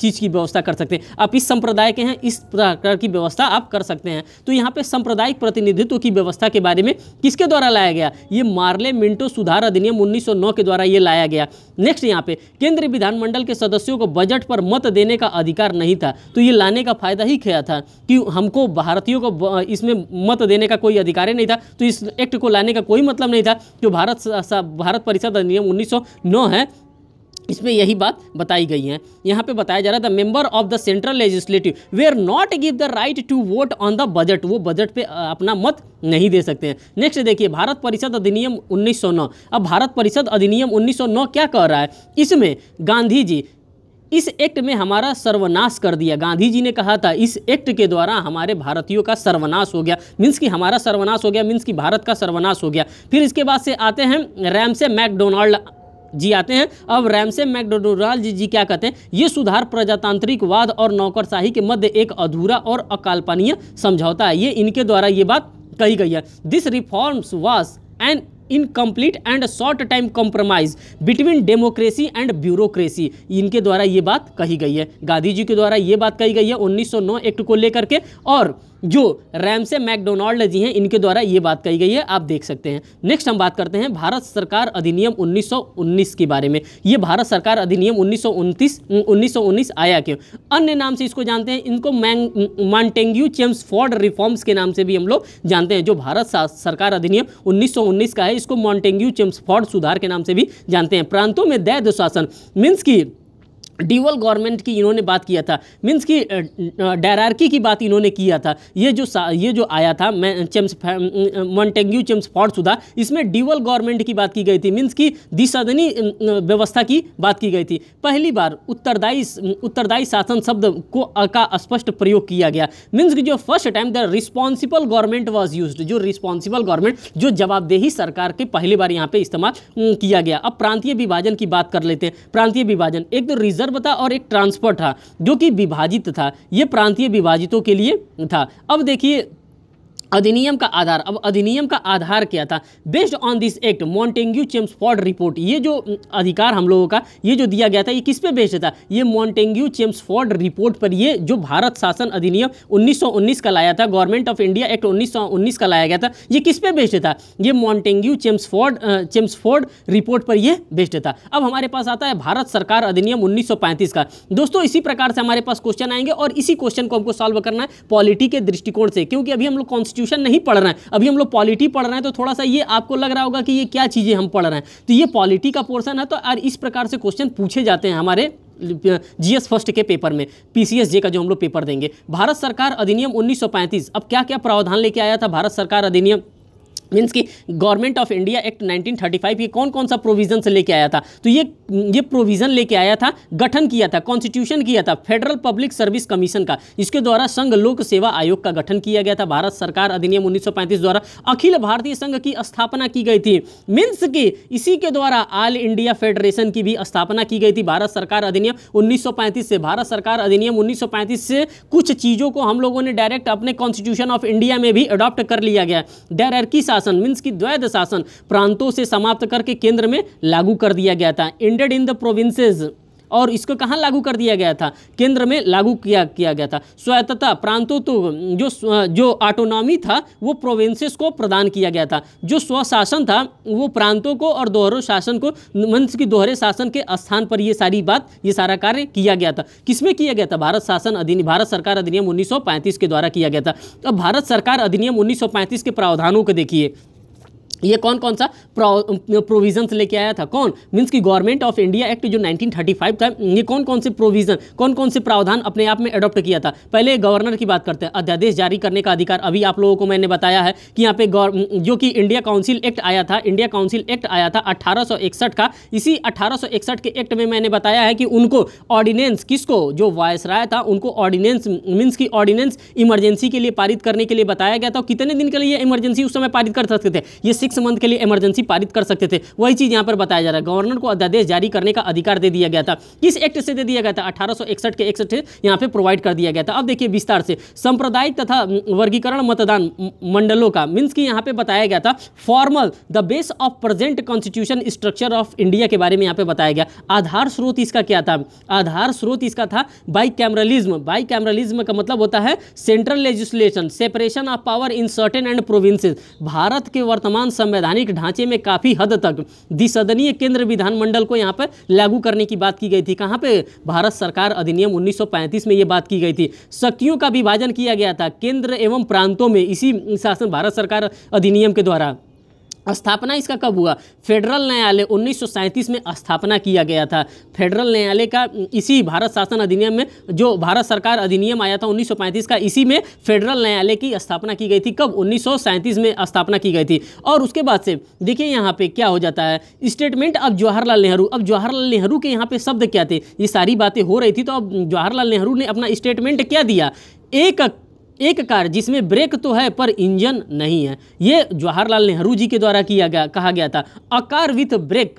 चीज़ की व्यवस्था कर सकते हैं, आप इस संप्रदाय के हैं, इस प्रकार की व्यवस्था आप कर सकते हैं। तो यहाँ पे सांप्रदायिक प्रतिनिधित्व की व्यवस्था के बारे में किसके द्वारा लाया गया, ये मार्ले मिंटो सुधार अधिनियम उन्नीस सौ नौ के द्वारा ये लाया गया। नेक्स्ट यहाँ पे केंद्रीय विधानमंडल के सदस्यों को बजट पर मत देने का अधिकार नहीं था, तो ये लाने का फायदा ही क्या था कि हमको भारतीयों को इसमें मत देने का कोई अधिकार ही नहीं था, तो इस एक्ट को लाने का कोई मतलब नहीं था। जो भारत भारत परिषद अधिनियम उन्नीस सौ नौ है, इसमें यही बात बताई गई है। यहाँ पे बताया जा रहा था member of the central legislative were not give the right to vote on the budget, वो बजट पे अपना मत नहीं दे सकते हैं। नेक्स्ट देखिए भारत परिषद अधिनियम उन्नीस सौ नौ। अब भारत परिषद अधिनियम उन्नीस सौ नौ क्या कह रहा है, इसमें गांधी जी, इस एक्ट में हमारा सर्वनाश कर दिया। गांधी जी ने कहा था इस एक्ट के द्वारा हमारे भारतीयों का सर्वनाश हो गया, मीन्स कि हमारा सर्वनाश हो गया, मीन्स कि भारत का सर्वनाश हो गया। फिर इसके बाद से आते हैं रैमसे मैकडोनाल्ड जी आते हैं। अब रैमसे मैकडोनाल्ड जी, जी क्या कहते हैं, ये सुधार प्रजातांत्रिकवाद और नौकरशाही के मध्य एक अधूरा और अकाल्पनीय समझौता है, ये इनके द्वारा ये बात कही गई है। This reforms was an incomplete and short time compromise between democracy and bureaucracy, इनके द्वारा ये बात कही गई है, गांधी जी के द्वारा ये बात कही गई है उन्नीस सौ नौ एक्ट को लेकर के, और जो रैमसे मैकडोनाल्ड जी हैं इनके द्वारा ये बात कही गई है, आप देख सकते हैं। नेक्स्ट हम बात करते हैं भारत सरकार अधिनियम उन्नीस सौ उन्नीस के बारे में। ये भारत सरकार अधिनियम उन्नीस सौ उन्नीस आया क्यों, अन्य नाम से इसको जानते हैं, इनको मॉन्टेग्यू-चेम्सफोर्ड रिफॉर्म्स के नाम से भी हम लोग जानते हैं। जो भारत सरकार अधिनियम उन्नीस सौ उन्नीस का है इसको मॉन्टेग्यू-चेम्सफोर्ड सुधार के नाम से भी जानते हैं। प्रांतों में दैध शासन मीन्स की ड्यूअल गवर्नमेंट की इन्होंने बात किया था, मीन्स की डायरार्की की बात इन्होंने किया था। ये जो ये जो आया था चेम्स मॉन्टेग्यू चेम्सफोर्ड सुधार, इसमें ड्यूअल गवर्नमेंट की बात की गई थी, मीन्स की द्विसदनी व्यवस्था की बात की गई थी। पहली बार उत्तरदायी उत्तरदायी शासन शब्द को का स्पष्ट प्रयोग किया गया, मीन्स की जो first time the responsible government was used, जो रिस्पॉन्सिबल गवर्नमेंट, जो जवाबदेही सरकार के पहली बार यहाँ पे इस्तेमाल किया गया। अब प्रांतीय विभाजन की बात कर लेते हैं। प्रांतीय विभाजन एक तो रिजर्व था और एक ट्रांसफर था जो कि विभाजित था, यह प्रांतीय विभाजितों के लिए था। अब देखिए अधिनियम का आधार, अब अधिनियम का आधार क्या था, based on this act Montagu Chelmsford report, ये जो अधिकार हम लोगों का ये जो दिया गया था ये किस पे बेस्ड था, ये मॉन्टेग्यू चेम्सफोर्ड रिपोर्ट पर, ये जो भारत शासन अधिनियम उन्नीस सौ उन्नीस का लाया था, गवर्नमेंट ऑफ इंडिया एक्ट उन्नीस सौ उन्नीस का लाया गया था, ये किस पे बेस्ड था, ये मॉन्टेग्यू चेम्सफोर्ड चेम्सफोर्ड रिपोर्ट पर यह बेस्ड था। अब हमारे पास आता है भारत सरकार अधिनियम उन्नीस सौ पैंतीस का। दोस्तों इसी प्रकार से हमारे पास क्वेश्चन आएंगे और इसी क्वेश्चन को हमको सॉल्व करना है पॉलिटी के दृष्टिकोण से, क्योंकि अभी हम लोग कॉन्स्टिट्यूशन नहीं पढ़ रहे हैं, अभी हम लोग पॉलिटी पढ़ रहे हैं, तो थोड़ा सा ये आपको लग रहा होगा कि ये क्या चीजें हम पढ़ रहे हैं, तो ये पॉलिटी का पोर्शन है। तो और इस प्रकार से क्वेश्चन पूछे जाते हैं हमारे जीएस फर्स्ट के पेपर में, पीसीएस जे का जो हम लोग पेपर देंगे। भारत सरकार अधिनियम उन्नीस सौ पैंतीस अब क्या क्या प्रावधान लेके आया था भारत सरकार अधिनियम, मीन्स कि government of India act nineteen thirty five, ये कौन कौन सा प्रोविजन से लेके आया था, तो ये ये प्रोविज़न लेके आया था, गठन किया था, कॉन्स्टिट्यूशन किया था फेडरल पब्लिक सर्विस कमीशन का, इसके द्वारा संघ लोक सेवा आयोग का गठन किया गया था भारत सरकार अधिनियम उन्नीस सौ पैंतीस द्वारा, अखिल भारतीय संघ की स्थापना की गई थी, मीन्स कि इसी के द्वारा ऑल इंडिया फेडरेशन की भी स्थापना की गई थी भारत सरकार अधिनियम उन्नीस सौ पैंतीस से। भारत सरकार अधिनियम उन्नीस सौ पैंतीस से कुछ चीज़ों को हम लोगों ने डायरेक्ट अपने कॉन्स्टिट्यूशन ऑफ इंडिया में भी अडॉप्ट कर लिया गया। डायरकी मींस की द्वैध शासन प्रांतों से समाप्त करके केंद्र में लागू कर दिया गया था, एंडेड इन द प्रोविंसेस, और इसको कहाँ लागू कर दिया गया था, केंद्र में लागू किया किया गया था। स्वायत्तता प्रांतों तो जो जो ऑटोनॉमी था वो प्रोविंसेस को प्रदान किया गया था, जो स्वशासन था वो प्रांतों को और दोहरे शासन को, मंस की दोहरे शासन के स्थान पर ये सारी बात ये सारा कार्य किया गया था। किसमें किया गया था, भारत शासन अधिनियम भारत सरकार अधिनियम उन्नीस सौ पैंतीस के द्वारा किया गया था। अब भारत सरकार अधिनियम उन्नीस सौ पैंतीस के प्रावधानों को देखिए, ये कौन कौन सा प्रोविजंस लेके आया था, कौन, मीन्स कि गवर्नमेंट ऑफ इंडिया एक्ट जो नाइनटीन थर्टी फाइव था, ये कौन कौन से प्रोविजन, कौन कौन से प्रावधान अपने आप में अडॉप्ट किया था। पहले गवर्नर की बात करते हैं, अध्यादेश जारी करने का अधिकार, अभी आप लोगों को मैंने बताया है कि यहाँ पे जो कि इंडिया काउंसिल एक्ट आया था, इंडिया काउंसिल एक्ट आया था अट्ठारह सौ इकसठ का, इसी अट्ठारह सौ इकसठ के एक्ट में मैंने बताया है कि उनको ऑर्डिनेंस, किसको, जो वायसराय था उनको ऑर्डिनेंस, मीन्स की ऑर्डिनेंस इमरजेंसी के लिए पारित करने के लिए बताया गया था। कितने दिन के लिए इमरजेंसी उस समय पारित कर सकते थे, ये सिक्स मंथ के लिए इमरजेंसी पारित कर सकते थे, वही चीज यहां पर बताया जा रहा है। गवर्नर को अध्यादेश जारी करने का अधिकार दे दिया गया था, किस एक्ट से दे दिया गया था, अठारह सौ इकसठ के एक्ट से यहां पे प्रोवाइड कर दिया गया था। अब देखिए विस्तार से, सांप्रदायिक तथा वर्गीकरण मतदान मंडलों का, मीन्स की यहां पे बताया गया था formal the base of present constitution structure of India के बारे में यहाँ पे बताया गया। आधार स्रोत इसका क्या था, आधार स्रोत इसका था बाईकैमरलिज्म। बाईकैमरलिज्म का मतलब होता है central legislation, separation of power in certain and provinces. Bharat के वर्तमान संवैधानिक ढांचे में काफी हद तक द्विसदनीय केंद्र विधानमंडल को यहाँ पर लागू करने की बात की गई थी। कहाँ पे, भारत सरकार अधिनियम उन्नीस सौ पैंतीस में ये बात की गई थी। शक्तियों का विभाजन किया गया था केंद्र एवं प्रांतों में, इसी शासन भारत सरकार अधिनियम के द्वारा। स्थापना इसका कब हुआ, फेडरल न्यायालय उन्नीस सौ सैंतीस में स्थापना किया गया था। फेडरल न्यायालय का इसी भारत शासन अधिनियम में, जो भारत सरकार अधिनियम आया था उन्नीस सौ पैंतीस का, इसी में फेडरल न्यायालय की स्थापना की गई थी। कब, उन्नीस सौ सैंतीस में स्थापना की गई थी। और उसके बाद से देखिए यहाँ पे क्या हो जाता है, स्टेटमेंट ऑफ जवाहरलाल नेहरू। अब जवाहरलाल नेहरू के यहाँ पे शब्द क्या थे, ये सारी बातें हो रही थी, तो अब जवाहरलाल नेहरू ने अपना स्टेटमेंट क्या दिया, एक एक कार जिसमें ब्रेक तो है पर इंजन नहीं है, ये जवाहरलाल नेहरू जी के द्वारा किया गया, कहा गया था। A car with brake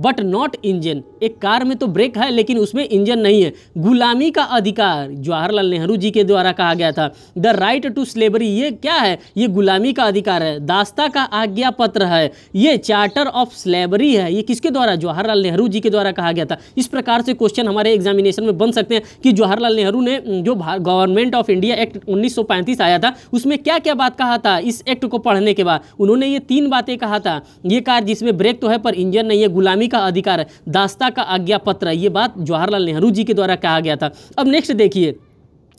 but not engine, एक कार में तो ब्रेक है लेकिन उसमें इंजन नहीं है। गुलामी का अधिकार जवाहरलाल नेहरू जी के द्वारा कहा गया था, द राइट टू स्लेवरी, ये क्या है? ये गुलामी का अधिकार है। दास्ता का आज्ञा पत्र है, ये चार्टर ऑफ स्लेवरी है। ये किसके द्वारा? जवाहरलाल नेहरू जी के द्वारा कहा गया था। इस प्रकार से क्वेश्चन हमारे एग्जामिनेशन में बन सकते हैं कि जवाहरलाल नेहरू ने जो गवर्नमेंट ऑफ इंडिया एक्ट उन्नीस सौ पैंतीस आया था उसमें क्या क्या बात कहा था। इस एक्ट को पढ़ने के बाद उन्होंने ये तीन बातें कहा था, ये कार जिसमें ब्रेक तो है पर इंजन नहीं है, गुलामी का अधिकार है, दास्ता का आज्ञा पत्र, ये बात जवाहरलाल नेहरू जी के द्वारा कहा गया था। अब नेक्स्ट देखिए,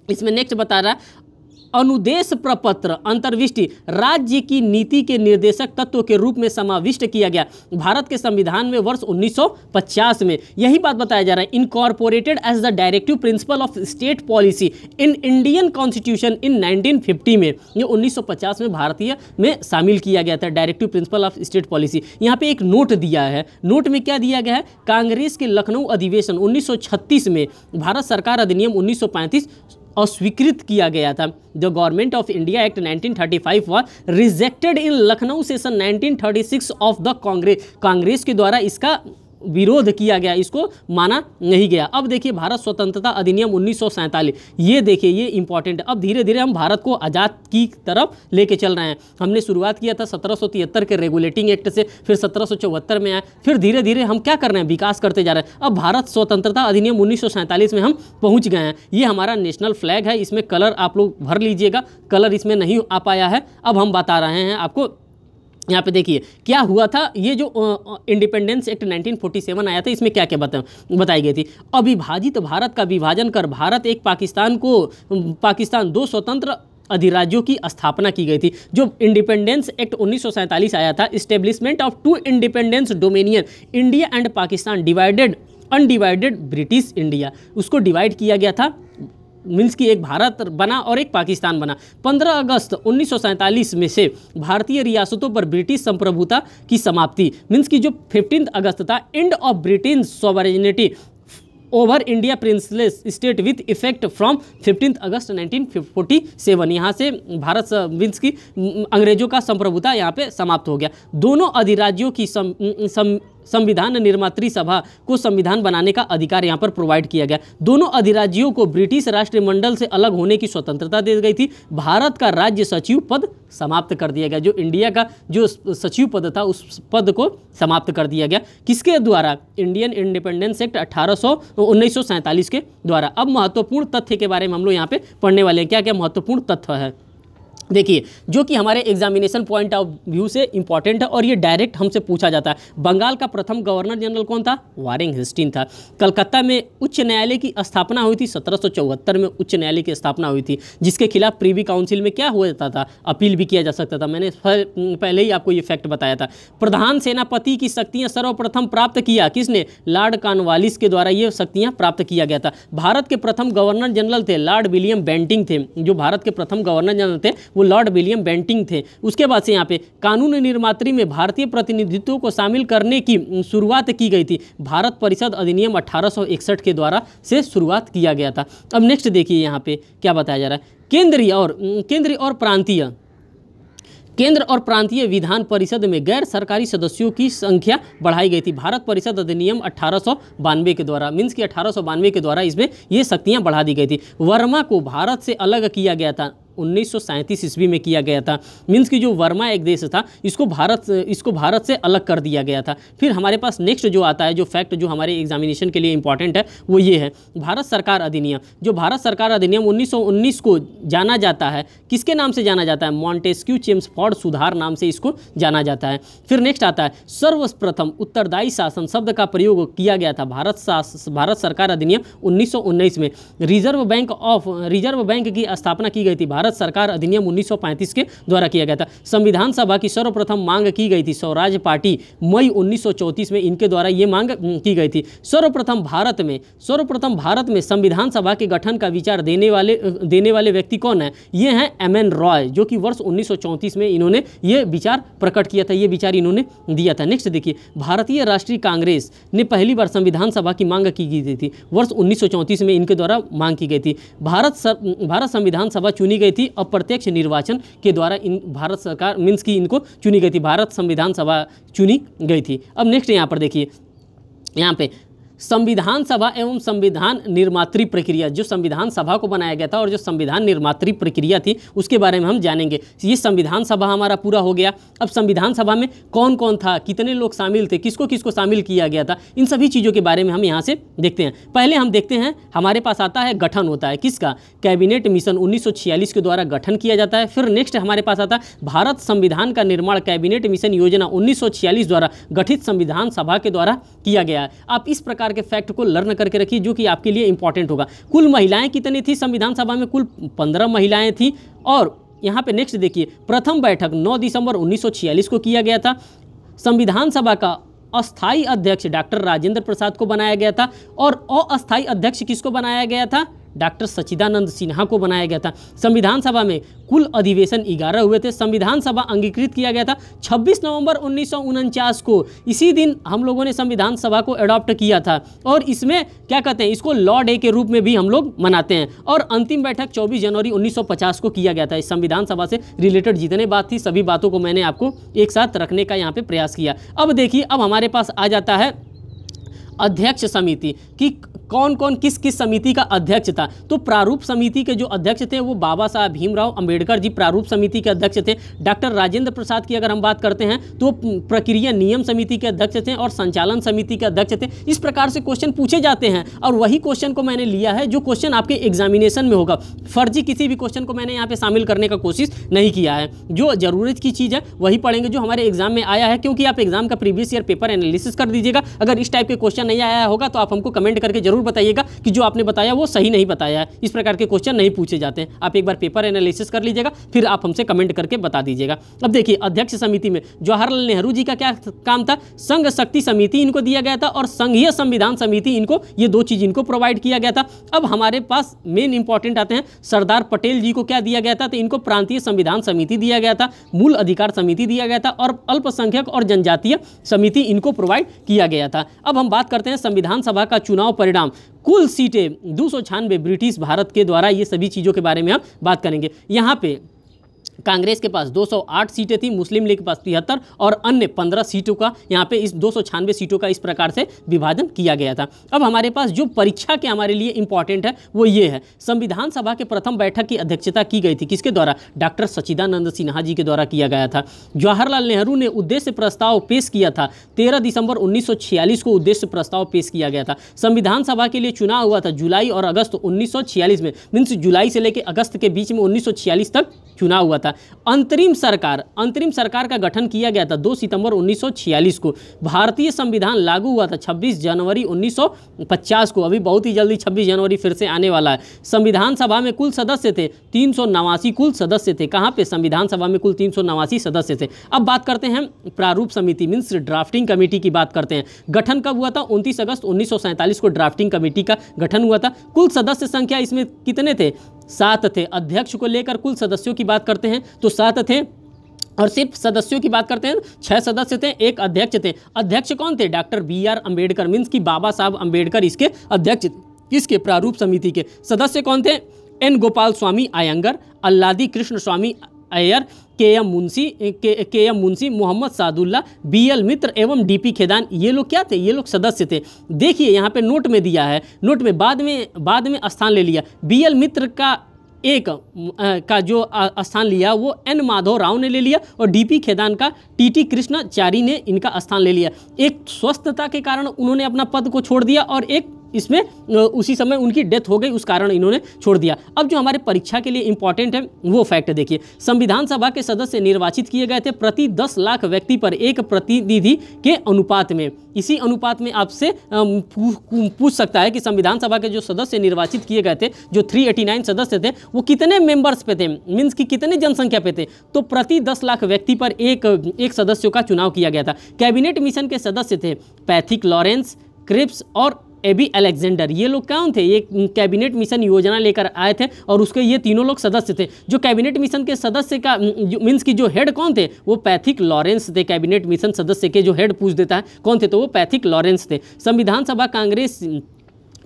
इसमें नेक्स्ट बता रहा है अनुदेश प्रपत्र अंतर्विष्टि राज्य की नीति के निर्देशक तत्व के रूप में समाविष्ट किया गया भारत के संविधान में वर्ष उन्नीस सौ पचास में। यही बात बताया जा रहा है, incorporated as the directive principle of state policy in Indian constitution in nineteen fifty में। ये उन्नीस सौ पचास में भारतीय में शामिल किया गया था, directive principle of state policy. यहाँ पे एक नोट दिया है, नोट में क्या दिया गया है, कांग्रेस के लखनऊ अधिवेशन उन्नीस सौ छत्तीस में भारत सरकार अधिनियम उन्नीस सौ पैंतीस अस्वीकृत किया गया था। The government of India act nineteen thirty five was rejected in Lucknow session nineteen thirty six of the Congress. Congress के द्वारा इसका विरोध किया गया, इसको माना नहीं गया। अब देखिए भारत स्वतंत्रता अधिनियम उन्नीस सौ सैंतालीस, ये देखिए ये इंपॉर्टेंट। अब धीरे धीरे हम भारत को आज़ाद की तरफ लेके चल रहे हैं। हमने शुरुआत किया था सत्रह सौ तिहत्तर के रेगुलेटिंग एक्ट से, फिर सत्रह सौ चौहत्तर में आया, फिर धीरे धीरे हम क्या कर रहे हैं, विकास करते जा रहे हैं। अब भारत स्वतंत्रता अधिनियम उन्नीस सौ सैंतालीस में हम पहुँच गए हैं। ये हमारा नेशनल फ्लैग है, इसमें कलर आप लोग भर लीजिएगा, कलर इसमें नहीं आ पाया है। अब हम बता रहे हैं आपको, यहाँ पे देखिए क्या हुआ था। ये जो independence act nineteen forty seven आया था इसमें क्या क्या बता बताई गई थी। अविभाजित भारत का विभाजन कर भारत एक पाकिस्तान को पाकिस्तान दो स्वतंत्र अधिराज्यों की स्थापना की गई थी। जो इंडिपेंडेंस एक्ट उन्नीस सौ सैंतालीस आया था, establishment of two independence dominion India and Pakistan divided undivided British India, उसको डिवाइड किया गया था, मीन्स कि एक भारत बना और एक पाकिस्तान बना। पंद्रह अगस्त उन्नीस सौ सैंतालीस में से भारतीय रियासतों पर ब्रिटिश संप्रभुता की समाप्ति, मीन्स कि जो पंद्रह अगस्त था, end of Britain sovereignty over India princely state with effect from पंद्रह अगस्त नाइनटीन फोर्टी सेवन। यहाँ से भारत मीन्स की अंग्रेजों का संप्रभुता यहाँ पे समाप्त हो गया। दोनों अधिराज्यों की सम, सम, संविधान निर्मात्री सभा को संविधान बनाने का अधिकार यहाँ पर प्रोवाइड किया गया। दोनों अधिराज्यों को ब्रिटिश राष्ट्रमंडल से अलग होने की स्वतंत्रता दी गई थी। भारत का राज्य सचिव पद समाप्त कर दिया गया, जो इंडिया का जो सचिव पद था उस पद को समाप्त कर दिया गया। किसके द्वारा? इंडियन इंडिपेंडेंस एक्ट अठारह सौ उन्नीस सौ सैंतालीस के द्वारा। अब महत्वपूर्ण तथ्य के बारे में हम लोग यहाँ पे पढ़ने वाले हैं, क्या क्या महत्वपूर्ण तथ्य है देखिए, जो कि हमारे एग्जामिनेशन पॉइंट ऑफ व्यू से इंपॉर्टेंट है और ये डायरेक्ट हमसे पूछा जाता है। बंगाल का प्रथम गवर्नर जनरल कौन था? वारेन हेस्टिंग था। कलकत्ता में उच्च न्यायालय की स्थापना हुई थी, सत्रह सौ चौहत्तर में उच्च न्यायालय की स्थापना हुई थी, जिसके खिलाफ प्रीवी काउंसिल में क्या हो जाता था, अपील भी किया जा सकता था। मैंने पहले ही आपको ये फैक्ट बताया था। प्रधान सेनापति की शक्तियाँ सर्वप्रथम प्राप्त किया किसने? लॉर्ड कॉर्नवालिस के द्वारा ये शक्तियाँ प्राप्त किया गया था। भारत के प्रथम गवर्नर जनरल थे लॉर्ड विलियम बेंटिंक थे, जो भारत के प्रथम गवर्नर जनरल थे वो लॉर्ड विलियम बेंटिंक थे। उसके बाद से यहाँ पे कानून निर्मात्री में भारतीय प्रतिनिधित्व को शामिल करने की शुरुआत की गई थी। भारत परिषद अधिनियम अठारह सौ इकसठ के द्वारा से शुरुआत किया गया था। अब नेक्स्ट देखिए यहाँ पे क्या बताया जा रहा है, केंद्रीय और केंद्रीय और प्रांतीय केंद्र और प्रांतीय विधान परिषद में गैर सरकारी सदस्यों की संख्या बढ़ाई गई थी। भारत परिषद अधिनियम अठारह सौ बानवे के द्वारा मीन्स की अठारह सौ बानवे के द्वारा इसमें ये शक्तियाँ बढ़ा दी गई थी। वर्मा को भारत से अलग किया गया था, उन्नीस सौ सैंतीस ईस्वी में किया गया था। मीन्स की जो वर्मा एक देश था इसको भारत इसको भारत से अलग कर दिया गया था। फिर हमारे पास नेक्स्ट जो आता है, जो फैक्ट जो हमारे एग्जामिनेशन के लिए इंपॉर्टेंट है वो ये है, भारत सरकार अधिनियम, जो भारत सरकार अधिनियम उन्नीस सौ उन्नीस को जाना जाता है, किसके नाम से जाना जाता है? मॉन्टेस्क्यू-चेम्सफोर्ड सुधार नाम से इसको जाना जाता है। फिर नेक्स्ट आता है, सर्वप्रथम उत्तरदायी शासन शब्द का प्रयोग किया गया था भारत भारत सरकार अधिनियम उन्नीस सौ उन्नीस में। Reserve Bank of Reserve Bank की स्थापना की गई थी, भारत सरकार अधिनियम उन्नीस सौ पैंतीस के द्वारा किया गया था। संविधान सभा की सर्वप्रथम मांग की गई थी स्वराज पार्टी, मई उन्नीस सौ चौंतीस में इनके द्वारा ये मांग की गई थी। सर्वप्रथम भारत में सर्वप्रथम भारत में संविधान सभा के गठन का विचार देने वाले देने वाले व्यक्ति कौन है? ये हैं एम एन रॉय, जो कि वर्ष उन्नीस सौ चौंतीस में इन्होंने ये विचार प्रकट किया था, ये विचार इन्होंने दिया था। नेक्स्ट देखिए, भारतीय राष्ट्रीय कांग्रेस ने पहली बार संविधान सभा की मांग की गई थी, वर्ष उन्नीस सौ चौंतीस में इनके द्वारा मांग की गई थी। भारत भारत संविधान सभा चुनी गई थी अप्रत्यक्ष निर्वाचन के द्वारा, इन भारत सरकार मीन्स की इनको चुनी गई थी, भारत संविधान सभा चुनी गई थी। अब नेक्स्ट यहाँ पर देखिए, यहाँ पे संविधान सभा एवं संविधान निर्मात्री प्रक्रिया, जो संविधान सभा को बनाया गया था और जो संविधान निर्मात्री प्रक्रिया थी उसके बारे में हम जानेंगे। ये संविधान सभा हमारा पूरा हो गया। अब संविधान सभा में कौन कौन था, कितने लोग शामिल थे, किसको किसको शामिल किया गया था, इन सभी चीज़ों के बारे में हम यहाँ से देखते हैं। पहले हम देखते हैं, हमारे पास आता है गठन होता है किसका, कैबिनेट मिशन उन्नीस सौ छियालीस के द्वारा गठन किया जाता है। फिर नेक्स्ट हमारे पास आता है भारत संविधान का निर्माण कैबिनेट मिशन योजना उन्नीस सौ छियालीस द्वारा गठित संविधान सभा के द्वारा किया गया है। आप इस प्रकार के फैक्ट को लर्न करके रखिए जो कि आपके लिए इंपॉर्टेंट होगा। कुल महिलाएं कितनी थी संविधान सभा में, कुल पंद्रह महिलाएं थी। और यहां पे नेक्स्ट देखिए, प्रथम बैठक नौ दिसंबर उन्नीस सौ छियालीस को किया गया था। संविधान सभा का अस्थाई अध्यक्ष डॉक्टर राजेंद्र प्रसाद को बनाया गया था और अस्थाई अध्यक्ष किसको बनाया गया था, डॉक्टर सचिदानंद सिन्हा को बनाया गया था। संविधान सभा में कुल अधिवेशन ग्यारह हुए थे। संविधान सभा अंगीकृत किया गया था छब्बीस नवंबर उन्नीस सौ उनचास को। इसी दिन हम लोगों ने संविधान सभा को अडॉप्ट किया था और इसमें क्या कहते हैं, इसको लॉ डे के रूप में भी हम लोग मनाते हैं। और अंतिम बैठक चौबीस जनवरी उन्नीस सौ पचास को किया गया था। इस संविधान सभा से रिलेटेड जितने बात थी सभी बातों को मैंने आपको एक साथ रखने का यहाँ पर प्रयास किया। अब देखिए, अब हमारे पास आ जाता है अध्यक्ष समिति की, कौन कौन किस किस समिति का अध्यक्ष था। तो प्रारूप समिति के जो अध्यक्ष थे वो बाबा साहब भीमराव अंबेडकर जी प्रारूप समिति के अध्यक्ष थे। डॉक्टर राजेंद्र प्रसाद की अगर हम बात करते हैं तो प्रक्रिया नियम समिति के अध्यक्ष थे और संचालन समिति के अध्यक्ष थे। इस प्रकार से क्वेश्चन पूछे जाते हैं और वही क्वेश्चन को मैंने लिया है जो क्वेश्चन आपके एग्जामिनेशन में होगा। फर्जी किसी भी क्वेश्चन को मैंने यहाँ पर शामिल करने का कोशिश नहीं किया है। जो ज़रूरत की चीज़ है वही पढ़ेंगे जो हमारे एग्जाम में आया है, क्योंकि आप एग्जाम का प्रीवियस ईयर पेपर एनालिसिस कर दीजिएगा। अगर इस टाइप के क्वेश्चन नहीं आया होगा तो आप हमको कमेंट करके जरूर बताइएगा कि जो आपने बताया वो सही नहीं बताया है। इस प्रकार के क्वेश्चन नहीं पूछे जाते हैं। आप एक बार पेपर एनालिसिस कर लीजिएगा, फिर आप हमसे कमेंट करके बता दीजिएगा। अब देखिए, अध्यक्ष समिति में जवाहरलाल नेहरू जी का क्या काम था, संघ शक्ति समिति इनको दिया गया था और संघीय संविधान समिति, इनको ये दो चीज इनको प्रोवाइड किया गया था। अब हमारे पास मेन इंपॉर्टेंट आते हैं, सरदार पटेल जी को क्या दिया गया था, तो इनको प्रांतीय संविधान समिति दिया गया था, मूल अधिकार समिति दिया गया था और अल्पसंख्यक और जनजातीय समिति इनको प्रोवाइड किया गया था। अब हम बात करते हैं संविधान सभा का चुनाव परिणाम। कुल सीटें दो सौ छियानवे ब्रिटिश भारत के द्वारा, ये सभी चीज़ों के बारे में हम बात करेंगे। यहाँ पे कांग्रेस के पास दो सौ आठ सीटें थी, मुस्लिम लीग के पास तिहत्तर और अन्य पंद्रह सीटों का यहाँ पे इस दो सौ छियानवे सीटों का इस प्रकार से विभाजन किया गया था। अब हमारे पास जो परीक्षा के हमारे लिए इंपॉर्टेंट है वो ये है, संविधान सभा के प्रथम बैठक की अध्यक्षता की गई थी किसके द्वारा, डॉक्टर सचिदानंद सिन्हा जी के द्वारा किया गया था। जवाहरलाल नेहरू ने उद्देश्य प्रस्ताव पेश किया था, तेरह दिसंबर उन्नीस सौ छियालीस को उद्देश्य प्रस्ताव पेश किया गया था। संविधान सभा के लिए चुनाव हुआ था जुलाई और अगस्त उन्नीस सौ छियालीस में, मीन्स जुलाई से लेकर अगस्त के बीच में उन्नीस सौ छियालीस तक चुनाव हुआ था। अंतरिम सरकार, अंतरिम सरकार का गठन किया गया था दो सितंबर उन्नीस सौ छियालीस को। भारतीय संविधान लागू हुआ था छब्बीस जनवरी उन्नीस सौ पचास को। अभी बहुत ही जल्दी छब्बीस जनवरी फिर से आने वाला है। संविधान सभा में कुल सदस्य थे तीन सौ नवासी, कुल सदस्य थे कहां पे, संविधान सभा में कुल तीन सौ नवासी सदस्य थे। अब बात करते हैं प्रारूप समिति मींस ड्राफ्टिंग कमेटी की बात करते हैं। गठन कब हुआ था, उनतीस अगस्त उन्नीस सौ सैंतालीस को ड्राफ्टिंग कमेटी का गठन हुआ था। कुल सदस्य संख्या इसमें कितने थे, सात थे। अध्यक्ष को लेकर कुल सदस्यों की बात करते हैं तो सात थे और सिर्फ सदस्यों की बात करते हैं छह सदस्य थे, एक अध्यक्ष थे। अध्यक्ष कौन थे, doctor B R Ambedkar, means कि बाबा साहब अम्बेडकर इसके अध्यक्ष किसके, प्रारूप समिति के। सदस्य कौन थे, एन गोपाल स्वामी आयंगर, अल्लादी कृष्ण स्वामी Iyer, K M Munshi K M Munshi, Mohammad Saadulla, B L Mitra एवं डी पी खेदान, ये लोग क्या थे, ये लोग सदस्य थे। देखिए यहाँ पे नोट में दिया है, नोट में बाद में बाद में स्थान ले लिया, बी एल मित्र का एक का जो स्थान लिया वो एन माधव राव ने ले लिया और डीपी खेदान का टीटी कृष्णाचारी ने इनका स्थान ले लिया। एक स्वस्थता के कारण उन्होंने अपना पद को छोड़ दिया और एक इसमें उसी समय उनकी डेथ हो गई, उस कारण इन्होंने छोड़ दिया। अब जो हमारे परीक्षा के लिए इंपॉर्टेंट है वो फैक्ट देखिए, संविधान सभा के सदस्य निर्वाचित किए गए थे प्रति दस लाख व्यक्ति पर एक प्रतिनिधि के अनुपात में। इसी अनुपात में आपसे पूछ सकता है कि संविधान सभा के जो सदस्य निर्वाचित किए गए थे, जो तीन सौ नवासी सदस्य थे, वो कितने मेंबर्स पे थे, मीन्स कि कितने जनसंख्या पे थे, तो प्रति दस लाख व्यक्ति पर एक एक सदस्यों का चुनाव किया गया था। कैबिनेट मिशन के सदस्य थे पैथिक लॉरेंस, क्रिप्स और एबी अलेक्जेंडर, ये लोग कौन थे, ये कैबिनेट मिशन योजना लेकर आए थे और उसके ये तीनों लोग सदस्य थे। जो कैबिनेट मिशन के सदस्य का मीन्स कि जो हेड कौन थे, वो पैथिक लॉरेंस थे। कैबिनेट मिशन सदस्य के जो हेड पूछ देता है कौन थे, तो वो पैथिक लॉरेंस थे। संविधान सभा कांग्रेस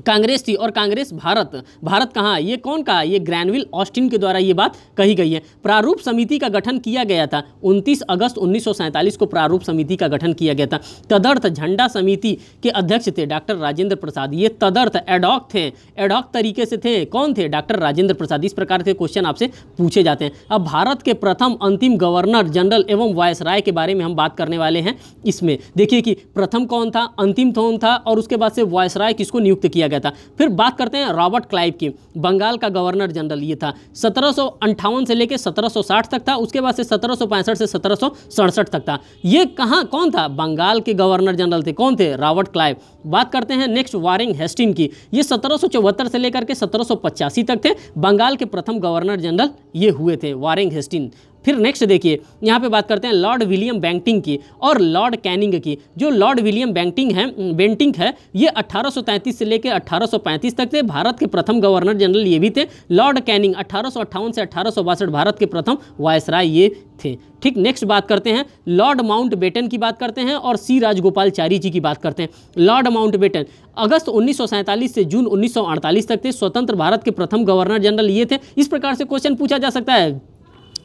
कांग्रेस थी और कांग्रेस भारत भारत कहाँ, ये कौन कहा, ये ग्रैनविल ऑस्टिन के द्वारा ये बात कही गई है। प्रारूप समिति का गठन किया गया था, उनतीस अगस्त उन्नीस सौ सैंतालीस को प्रारूप समिति का गठन किया गया था। तदर्थ झंडा समिति के अध्यक्ष थे डॉक्टर राजेंद्र प्रसाद, ये तदर्थ एडॉक थे, एडॉक तरीके से थे। कौन थे? डॉक्टर राजेंद्र प्रसाद। इस प्रकार के क्वेश्चन आपसे पूछे जाते हैं। अब भारत के प्रथम अंतिम गवर्नर जनरल एवं वायसराय के बारे में हम बात करने वाले हैं। इसमें देखिए कि प्रथम कौन था, अंतिम कौन था और उसके बाद से वायसराय किसको नियुक्त किया गया था। फिर बात करते हैं रॉबर्ट क्लाइव की, बंगाल का गवर्नर जनरल ये था, सत्रह सौ अंठावन से लेकर सत्रह सौ साठ तक था, उसके बाद से सत्रह सौ पैंसठ से सत्रह सौ सड़सठ तक था। ये कहाँ कौन था, बंगाल के गवर्नर जनरल थे। कौन थे? Robert Clive. बात करते हैं नेक्स्ट वारेन हेस्टिंग की, ये सत्रह सौ चौहत्तर से लेकर के सत्रह सौ पचासी तक थे, बंगाल के प्रथम गवर्नर जनरल ये हुए थे वारेन हेस्टिंग। फिर नेक्स्ट देखिए यहाँ पे बात करते हैं लॉर्ड विलियम बेंटिंक की और लॉर्ड कैनिंग की। जो लॉर्ड विलियम बेंटिंक हैं बेंटिंक है ये अठारह सौ तैंतीस से लेकर अठारह सौ पैंतीस तक थे, भारत के प्रथम गवर्नर जनरल ये भी थे। लॉर्ड कैनिंग अठारह सौ अट्ठावन से अठारह सौ बासठ भारत के प्रथम वायसराय ये थे। ठीक, नेक्स्ट बात करते हैं लॉर्ड माउंटबेटन की बात करते हैं और सी राजगोपालचारी जी की बात करते हैं। लॉर्ड माउंटबेटन अगस्त उन्नीस सौ सैंतालीस से जून उन्नीस सौ अड़तालीस तक थे, स्वतंत्र भारत के प्रथम गवर्नर जनरल ये थे। इस प्रकार से क्वेश्चन पूछा जा सकता है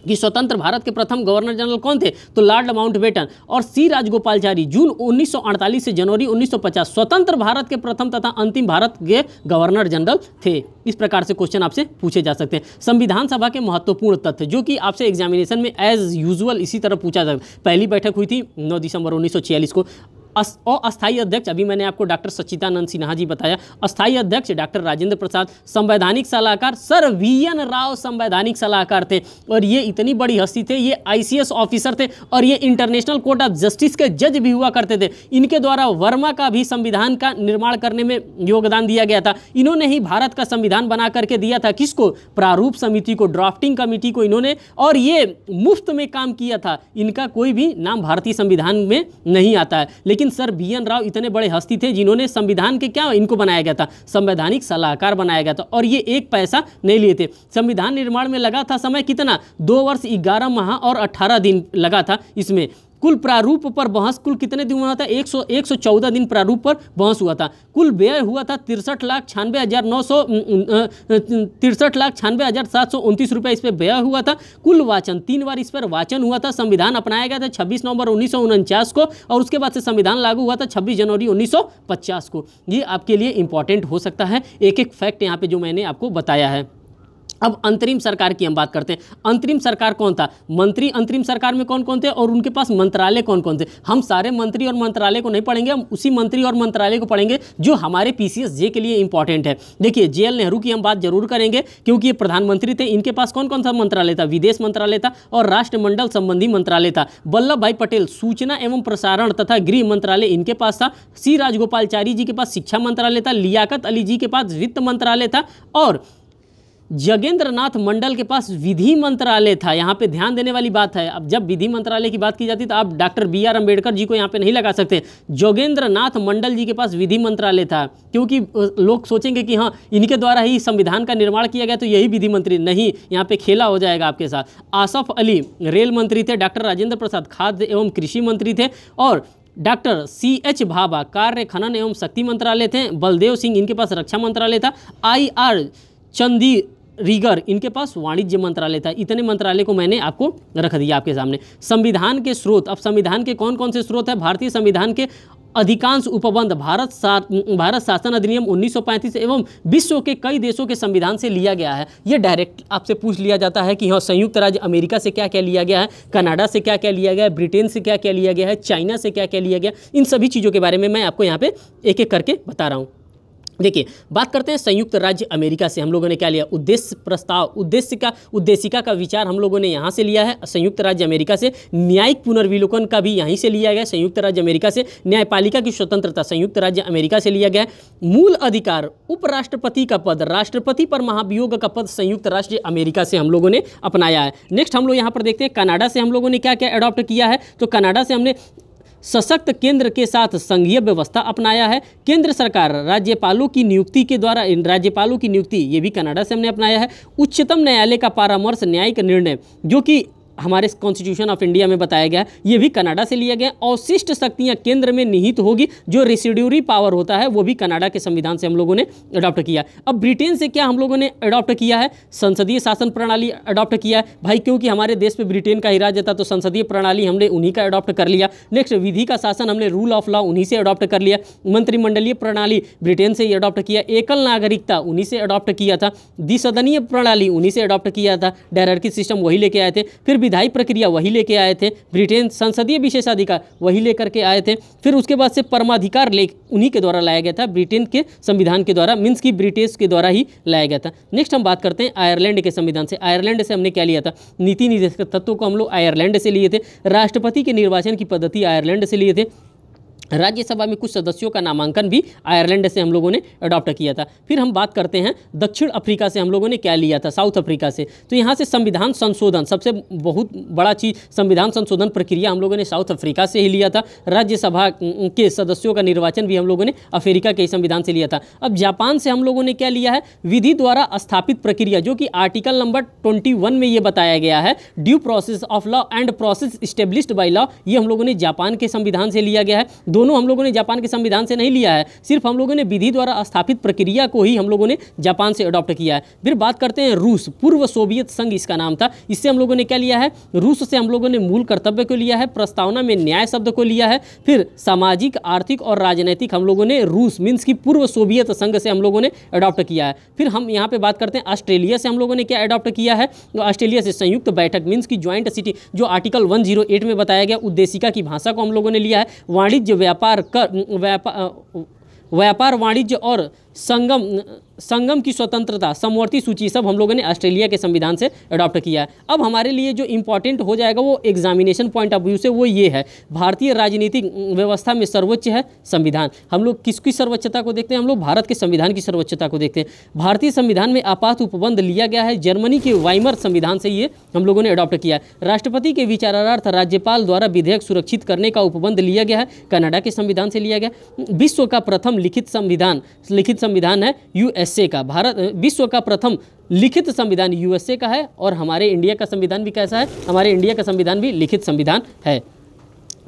कि स्वतंत्र भारत के प्रथम गवर्नर जनरल कौन थे, तो लॉर्ड माउंटबेटन। और सी राजगोपालचारी जून उन्नीस सौ अड़तालीस से जनवरी उन्नीस सौ पचास स्वतंत्र भारत के प्रथम तथा अंतिम भारत के गवर्नर जनरल थे। इस प्रकार से क्वेश्चन आपसे पूछे जा सकते हैं। संविधान सभा के महत्वपूर्ण तथ्य जो कि आपसे एग्जामिनेशन में एज यूजुअल इसी तरह पूछा जाता है। पहली बैठक हुई थी नौ दिसंबर उन्नीस सौ छियालीस को। अस्थायी अध्यक्ष अभी मैंने आपको डॉक्टर सच्चिदानंद सिन्हा जी बताया, अस्थायी अध्यक्ष डॉक्टर राजेंद्र प्रसाद, संवैधानिक सलाहकार सर वी एन राव संवैधानिक सलाहकार थे और ये इतनी बड़ी हस्ती थे, ये आई सी एस ऑफिसर थे और ये इंटरनेशनल कोर्ट ऑफ जस्टिस के जज भी हुआ करते थे। इनके द्वारा वर्मा का भी संविधान का निर्माण करने में योगदान दिया गया था। इन्होंने ही भारत का संविधान बना करके दिया था। किसको? प्रारूप समिति को, ड्राफ्टिंग कमेटी को इन्होंने, और ये मुफ्त में काम किया था। इनका कोई भी नाम भारतीय संविधान में नहीं आता है, लेकिन सर बी एन राव इतने बड़े हस्ती थे जिन्होंने संविधान के क्या इनको बनाया गया था, संवैधानिक सलाहकार बनाया गया था और ये एक पैसा नहीं लिए थे। संविधान निर्माण में लगा था समय कितना, दो वर्ष ग्यारह माह और अठारह दिन लगा था। इसमें कुल प्रारूप पर बहस कुल कितने दिन हुआ था, एक सौ एक सौ चौदह दिन प्रारूप पर बहस हुआ था। कुल व्यय हुआ था तिरसठ लाख छियानवे हज़ार नौ सौ तिरसठ लाख छियानवे हज़ार सात सौ उनतीस रुपये इस पर व्यय हुआ था। कुल वाचन तीन बार इस पर वाचन हुआ था। संविधान अपनाया गया था छब्बीस नवंबर उन्नीस सौ उनचास को और उसके बाद से संविधान लागू हुआ था छब्बीस जनवरी उन्नीस सौ पचास को। ये आपके लिए इंपॉर्टेंट हो सकता है, एक एक फैक्ट यहाँ पर जो मैंने आपको बताया है। अब अंतरिम सरकार की हम बात करते हैं। अंतरिम सरकार कौन था, मंत्री अंतरिम सरकार में कौन कौन थे और उनके पास मंत्रालय कौन कौन थे। हम सारे मंत्री और मंत्रालय को नहीं पढ़ेंगे, हम उसी मंत्री और मंत्रालय को पढ़ेंगे जो हमारे पीसीएस जे के लिए इंपॉर्टेंट है। देखिए जेएल नेहरू की हम बात जरूर करेंगे क्योंकि ये प्रधानमंत्री थे। इनके पास कौन कौन सा मंत्रालय था, विदेश मंत्रालय था और राष्ट्रमंडल संबंधी मंत्रालय था। वल्लभ भाई पटेल सूचना एवं प्रसारण तथा गृह मंत्रालय इनके पास था। सी राजगोपालचारी जी के पास शिक्षा मंत्रालय था। लियाकत अली जी के पास वित्त मंत्रालय था और जगेंद्र नाथ मंडल के पास विधि मंत्रालय था। यहाँ पे ध्यान देने वाली बात है, अब जब विधि मंत्रालय की बात की जाती है तो आप doctor B R Ambedkar ji को यहाँ पे नहीं लगा सकते। जोगेंद्र नाथ मंडल जी के पास विधि मंत्रालय था क्योंकि लोग सोचेंगे कि हाँ इनके द्वारा ही संविधान का निर्माण किया गया तो यही विधि मंत्री, नहीं, यहाँ पे खेला हो जाएगा आपके साथ। आसफ अली रेल मंत्री थे। डॉक्टर राजेंद्र प्रसाद खाद्य एवं कृषि मंत्री थे और डॉक्टर सी एच भाभा कार्य खनन एवं शक्ति मंत्रालय थे। बलदेव सिंह इनके पास रक्षा मंत्रालय था। आई आर चंदी रीगर इनके पास वाणिज्य मंत्रालय था। इतने मंत्रालय को मैंने आपको रख दिया आपके सामने। संविधान के स्रोत, अब संविधान के कौन कौन से स्रोत है, भारतीय संविधान के अधिकांश उपबंध भारत सा, भारत शासन अधिनियम उन्नीस सौ पैंतीस एवं विश्व के कई देशों के संविधान से लिया गया है। ये डायरेक्ट आपसे पूछ लिया जाता है कि हाँ संयुक्त राज्य अमेरिका से क्या क्या लिया गया है, कनाडा से क्या क्या लिया गया है, ब्रिटेन से क्या क्या लिया गया है, चाइना से क्या क्या लिया गया, इन सभी चीज़ों के बारे में मैं आपको यहाँ पे एक एक करके बता रहा हूँ। देखिए बात करते हैं संयुक्त राज्य अमेरिका से हम लोगों ने क्या लिया, उद्देश्य प्रस्ताव, उद्देश्य का उद्देशिका का विचार हम लोगों ने यहाँ से लिया है संयुक्त राज्य अमेरिका से। न्यायिक पुनर्विलोकन का भी यहीं से लिया गया संयुक्त राज्य अमेरिका से। न्यायपालिका की स्वतंत्रता संयुक्त राज्य अमेरिका से लिया गया। मूल अधिकार, उपराष्ट्रपति का पद, राष्ट्रपति पर महाभियोग का पद संयुक्त राज्य अमेरिका से हम लोगों ने अपनाया है। नेक्स्ट हम लोग यहाँ पर देखते हैं कनाडा से हम लोगों ने क्या क्या एडॉप्ट किया है, तो कनाडा से हमने सशक्त केंद्र के साथ संघीय व्यवस्था अपनाया है। केंद्र सरकार राज्यपालों की नियुक्ति के द्वारा, राज्यपालों की नियुक्ति ये भी कनाडा से हमने अपनाया है। उच्चतम न्यायालय का परामर्श न्यायिक निर्णय जो कि हमारे कॉन्स्टिट्यूशन ऑफ इंडिया में बताया गया है, ये भी कनाडा से लिया गया है। अवशिष्ट शक्तियाँ केंद्र में निहित होगी, जो रेसिड्यूरी पावर होता है वो भी कनाडा के संविधान से हम लोगों ने अडॉप्ट किया है। अब ब्रिटेन से क्या हम लोगों ने अडॉप्ट किया है? संसदीय शासन प्रणाली अडॉप्ट किया है भाई, क्योंकि हमारे देश पे ब्रिटेन का ही राज था तो संसदीय प्रणाली हमने उन्हीं का अडॉप्ट कर लिया। नेक्स्ट, विधि का शासन हमने रूल ऑफ लॉ उन्हीं से अडॉप्ट कर लिया। मंत्रिमंडलीय प्रणाली ब्रिटेन से ही अडॉप्ट किया। एकल नागरिकता उन्हीं से अडॉप्ट किया था। द्विसदनीय प्रणाली उन्हीं से अडॉप्ट किया था। डायरार्की सिस्टम वही लेके आए थे। फिर विधायी प्रक्रिया वही लेके आए थे ब्रिटेन। संसदीय विशेषाधिकार वही लेकर के आए थे। फिर उसके बाद से परमाधिकार लेख उन्हीं के द्वारा लाया गया था, ब्रिटेन के संविधान के द्वारा, मीन्स की ब्रिटिश के द्वारा ही लाया गया था। नेक्स्ट हम बात करते हैं आयरलैंड के संविधान से। आयरलैंड से हमने क्या लिया था? नीति निर्देशक तत्वों को हम लोग आयरलैंड से लिए थे। राष्ट्रपति के निर्वाचन की पद्धति आयरलैंड से लिए थे। राज्यसभा में कुछ सदस्यों का नामांकन भी आयरलैंड से हम लोगों ने अडॉप्ट किया था। फिर हम बात करते हैं दक्षिण अफ्रीका से हम लोगों ने क्या लिया था, साउथ अफ्रीका से। तो यहाँ से संविधान संशोधन, सबसे बहुत बड़ा चीज़ संविधान संशोधन प्रक्रिया हम लोगों ने साउथ अफ्रीका से ही लिया था। राज्यसभा के सदस्यों का निर्वाचन भी हम लोगों ने अफ्रीका के संविधान से लिया था। अब जापान से हम लोगों ने क्या लिया है? विधि द्वारा स्थापित प्रक्रिया, जो कि आर्टिकल नंबर ट्वेंटी वन में ये बताया गया है, due process of law and process established by law, ये हम लोगों ने जापान के संविधान से लिया गया है। दोनों हम लोगों ने जापान के संविधान से नहीं लिया है, सिर्फ हम लोगों ने विधि द्वारा स्थापित प्रक्रिया को ही हम लोगों ने जापान से अडॉप्ट किया है। फिर बात करते हैं रूस, पूर्व सोवियत संघ इसका नाम था, इससे हम लोगों ने क्या लिया है? रूस से हम लोगों ने मूल कर्तव्य को लिया है, प्रस्तावना में न्याय शब्द को लिया है। फिर सामाजिक, आर्थिक और राजनैतिक हम लोगों ने रूस मीन्स की पूर्व सोवियत संघ से हम लोगों ने अडॉप्ट किया है। फिर हम यहाँ पे बात करते हैं ऑस्ट्रेलिया से हम लोगों ने क्या अडॉप्ट किया है? ऑस्ट्रेलिया से संयुक्त बैठक मीन्स की ज्वाइंट सिटिंग, जो आर्टिकल वन जीरो एट में बताया गया, उद्देशिका की भाषा को हम लोगों ने लिया है। वाणिज्य, व्यापार कर व्यापार व्यापार वाणिज्य और संगम संगम की स्वतंत्रता, समवर्ती सूची, सब हम लोगों ने ऑस्ट्रेलिया के संविधान से अडॉप्ट किया है। अब हमारे लिए जो इम्पोर्टेंट हो जाएगा वो एग्जामिनेशन पॉइंट ऑफ व्यू से, वो ये है भारतीय राजनीतिक व्यवस्था में सर्वोच्च है संविधान। हम लोग किसकी सर्वोच्चता को देखते हैं? हम लोग भारत के संविधान की सर्वोच्चता को देखते हैं। भारतीय संविधान में आपात उपबंध लिया गया है, जर्मनी के वाइमर संविधान से ये हम लोगों ने अडॉप्ट किया है। राष्ट्रपति के विचारार्थ राज्यपाल द्वारा विधेयक सुरक्षित करने का उपबंध लिया गया है, कनाडा के संविधान से लिया गया। विश्व का प्रथम लिखित संविधान, लिखित संविधान है यूएसए का, भारत विश्व का प्रथम लिखित संविधान यूएसए का है। और हमारे इंडिया का संविधान भी कैसा है? हमारे इंडिया का संविधान भी लिखित संविधान है।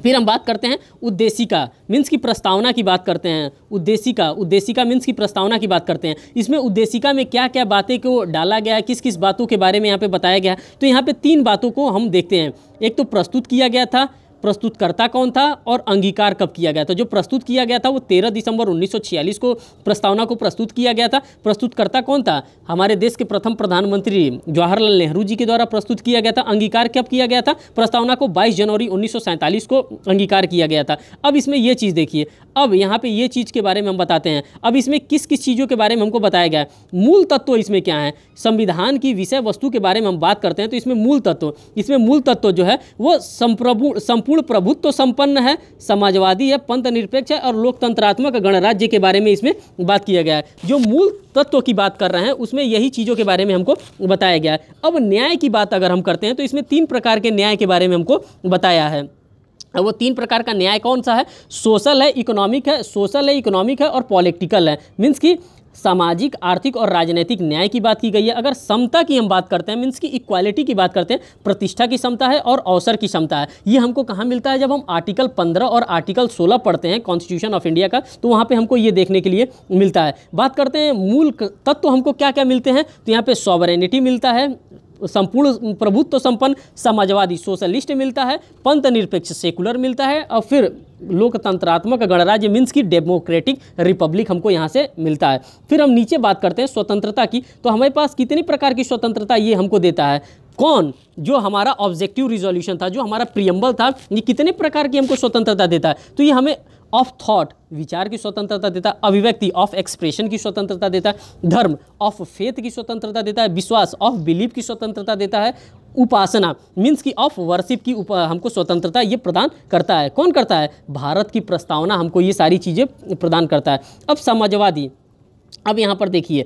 फिर हम बात करते हैं उद्देशिका मीन्स की प्रस्तावना की बात करते हैं। उद्देशिका उद्देशिका मीन्स की प्रस्तावना की बात करते हैं। इसमें उद्देशिका में क्या क्या बातें को डाला गया है, किस किस बातों के बारे में यहाँ पे बताया गया है? तो यहाँ पे तीन बातों को हम देखते हैं। एक तो प्रस्तुत किया गया था, प्रस्तुतकर्ता कौन था, और अंगीकार कब किया गया था। जो प्रस्तुत किया गया था वो तेरह दिसंबर उन्नीस सौ छियालीस को प्रस्तावना को प्रस्तुत किया गया था। प्रस्तुतकर्ता कौन था? हमारे देश के प्रथम प्रधानमंत्री जवाहरलाल नेहरू जी के द्वारा प्रस्तुत किया गया था। अंगीकार कब किया गया था? प्रस्तावना को बाईस जनवरी उन्नीस सौ सैंतालीस को अंगीकार किया गया था। अब इसमें यह चीज़ देखिए, अब यहाँ पर यह चीज़ के बारे में हम बताते हैं। अब इसमें किस किस चीज़ों के बारे में हमको बताया गया है, मूल तत्व इसमें क्या है, संविधान की विषय वस्तु के बारे में हम बात करते हैं। तो इसमें मूल तत्व इसमें मूल तत्व जो है वो संप्रभु पूर्ण प्रभुत्व संपन्न है, समाजवादी है, पंथ निरपेक्ष है और लोकतंत्रात्मक गणराज्य के बारे में इसमें बात किया गया है। जो मूल तत्वों की बात कर रहे हैं उसमें यही चीज़ों के बारे में हमको बताया गया है। अब न्याय की बात अगर हम करते हैं तो इसमें तीन प्रकार के न्याय के बारे में हमको बताया है। वो तीन प्रकार का न्याय कौन सा है? सोशल है, इकोनॉमिक है, सोशल है, इकोनॉमिक है और पॉलिटिकल है। मीन्स की सामाजिक, आर्थिक और राजनीतिक न्याय की बात की गई है। अगर समता की हम बात करते हैं, मीन्स की इक्वालिटी की बात करते हैं, प्रतिष्ठा की समता है और अवसर की समता है। ये हमको कहाँ मिलता है? जब हम आर्टिकल पंद्रह और आर्टिकल सोलह पढ़ते हैं कॉन्स्टिट्यूशन ऑफ इंडिया का, तो वहाँ पे हमको ये देखने के लिए मिलता है। बात करते हैं मूल तत्व हमको क्या क्या मिलते हैं, तो यहाँ पर सॉवरेनिटी मिलता है, संपूर्ण प्रभुत्व संपन्न समाजवादी सोशलिस्ट मिलता है, पंथ निरपेक्ष सेकुलर मिलता है, और फिर लोकतंत्रात्मक गणराज्य मीन्स की डेमोक्रेटिक रिपब्लिक हमको यहाँ से मिलता है। फिर हम नीचे बात करते हैं स्वतंत्रता की, तो हमारे पास कितने प्रकार की स्वतंत्रता ये हमको देता है। कौन? जो हमारा ऑब्जेक्टिव रिजोल्यूशन था, जो हमारा प्रियम्बल था, ये कितने प्रकार की हमको स्वतंत्रता देता है। तो ये हमें ऑफ थॉट, विचार की स्वतंत्रता देता है, अभिव्यक्ति ऑफ एक्सप्रेशन की स्वतंत्रता देता है, धर्म ऑफ फेथ की स्वतंत्रता देता है, विश्वास ऑफ बिलीफ की स्वतंत्रता देता है, उपासना मीन्स की ऑफ वर्शिप की हमको स्वतंत्रता ये प्रदान करता है। कौन करता है? भारत की प्रस्तावना हमको ये सारी चीज़ें प्रदान करता है। अब समाजवादी, अब यहाँ पर देखिए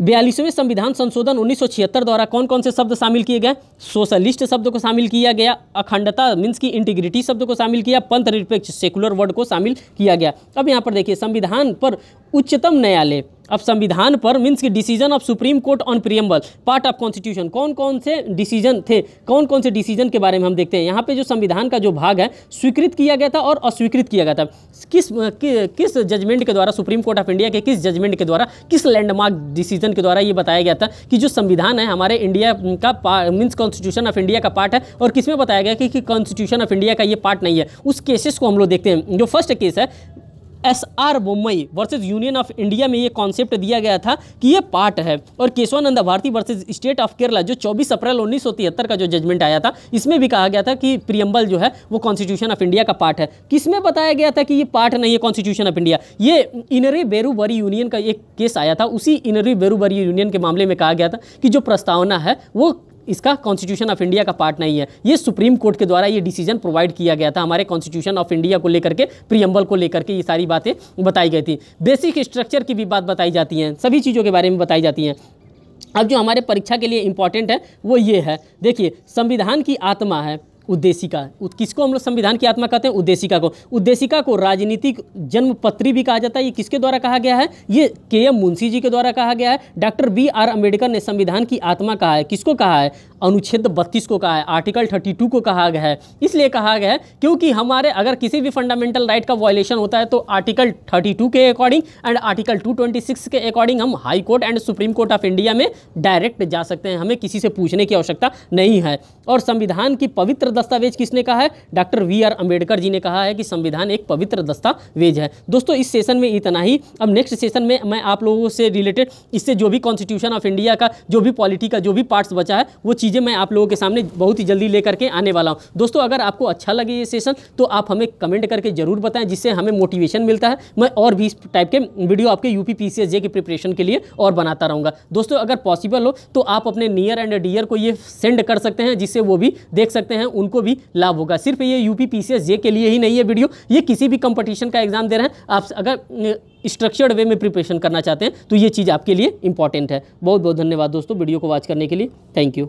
बयालीसवें संविधान संशोधन उन्नीस सौ छिहत्तर द्वारा कौन कौन से शब्द शामिल किए गए? सोशलिस्ट शब्द को शामिल किया गया, अखंडता मीन्स की इंटीग्रिटी शब्द को शामिल किया, पंथ निरपेक्ष सेकुलर वर्ड को शामिल किया गया। अब यहाँ पर देखिए संविधान पर उच्चतम न्यायालय। अब संविधान पर मीन्स कि decision of supreme court on preamble part of constitution, कौन कौन से डिसीजन थे, कौन कौन से डिसीजन के बारे में हम देखते हैं। यहाँ पे जो संविधान का जो भाग है स्वीकृत किया गया था और अस्वीकृत किया गया था किस कि, किस जजमेंट के द्वारा, सुप्रीम कोर्ट ऑफ इंडिया के किस जजमेंट के द्वारा, किस लैंडमार्क डिसीजन के द्वारा ये बताया गया था कि जो संविधान है हमारे इंडिया का मीन्स कॉन्स्टिट्यूशन ऑफ इंडिया का पार्ट है और किसमें बताया गया कि कॉन्स्टिट्यूशन ऑफ इंडिया का ये पार्ट नहीं है। उस केसेस को हम लोग देखते हैं। जो फर्स्ट केस है S R Bommai versus union of India में ये कॉन्सेप्ट दिया गया था कि ये पार्ट है, और Keshavananda Bharati versus state of Kerala जो चौबीस अप्रैल उन्नीस सौ तिहत्तर का जो जजमेंट आया था, इसमें भी कहा गया था कि प्रीएम्बल जो है वो कॉन्स्टिट्यूशन ऑफ इंडिया का पार्ट है। किसमें बताया गया था कि ये पार्ट नहीं है कॉन्स्टिट्यूशन ऑफ इंडिया। ये इनरे बेरूबरी यूनियन का एक केस आया था, उसी इनरे बेरूबरी यूनियन के मामले में कहा गया था कि जो प्रस्तावना है वो इसका कॉन्स्टिट्यूशन ऑफ इंडिया का पार्ट नहीं है। ये सुप्रीम कोर्ट के द्वारा ये डिसीजन प्रोवाइड किया गया था हमारे कॉन्स्टिट्यूशन ऑफ इंडिया को लेकर के, प्रीएम्बल को लेकर के ये सारी बातें बताई गई थी। बेसिक स्ट्रक्चर की भी बात बताई जाती हैं, सभी चीज़ों के बारे में बताई जाती हैं। अब जो हमारे परीक्षा के लिए इंपॉर्टेंट है वो ये है, देखिए संविधान की आत्मा है उद्देशिका। किसको हम लोग संविधान की आत्मा कहते हैं? उद्देशिका को। उद्देशिका को राजनीतिक जन्मपत्री भी कहा जाता है। ये किसके द्वारा कहा गया है? ये के एम मुंशी जी के द्वारा कहा गया है। डॉक्टर बी आर अंबेडकर ने संविधान की आत्मा कहा है। किसको कहा है? अनुच्छेद बत्तीस को कहा है, आर्टिकल बत्तीस को कहा गया है। इसलिए कहा गया है क्योंकि हमारे अगर किसी भी फंडामेंटल राइट का वायलेशन होता है तो आर्टिकल बत्तीस के अकॉर्डिंग एंड आर्टिकल दो सौ छब्बीस के अकॉर्डिंग हम high court and supreme court of India में डायरेक्ट जा सकते हैं, हमें किसी से पूछने की आवश्यकता नहीं है। और संविधान की पवित्र दस्तावेज किसने कहा है? Doctor V R Ambedkar ji ने कहा है कि संविधान एक पवित्र दस्तावेज है। दोस्तों इस सेशन में इतना ही। अब नेक्स्ट सेशन में मैं आप लोगों से रिलेटेड इससे जो भी कॉन्स्टिट्यूशन ऑफ इंडिया का जो भी पॉलिटी का जो भी पार्ट्स बचा है वो चीज़ें मैं आप लोगों के सामने बहुत ही जल्दी लेकर के आने वाला हूँ। दोस्तों अगर आपको अच्छा लगे ये सेशन तो आप हमें कमेंट करके जरूर बताएं, जिससे हमें मोटिवेशन मिलता है। मैं और भी इस टाइप के वीडियो आपके यूपी पीसीएस जे की प्रिपरेशन के लिए और बनाता रहूँगा। दोस्तों अगर पॉसिबल हो तो आप अपने नियर एंड डियर को ये सेंड कर सकते हैं, जिससे वो भी देख सकते हैं, उनको भी लाभ होगा। सिर्फ ये यूपी पीसीएस जे के लिए ही नहीं है वीडियो, ये किसी भी कंपटीशन का एग्जाम दे रहे हैं आप अगर स्ट्रक्चर्ड वे में प्रिपरेशन करना चाहते हैं तो ये चीज़ आपके लिए इंपॉर्टेंट है। बहुत बहुत धन्यवाद दोस्तों वीडियो को वॉच करने के लिए। Thank you.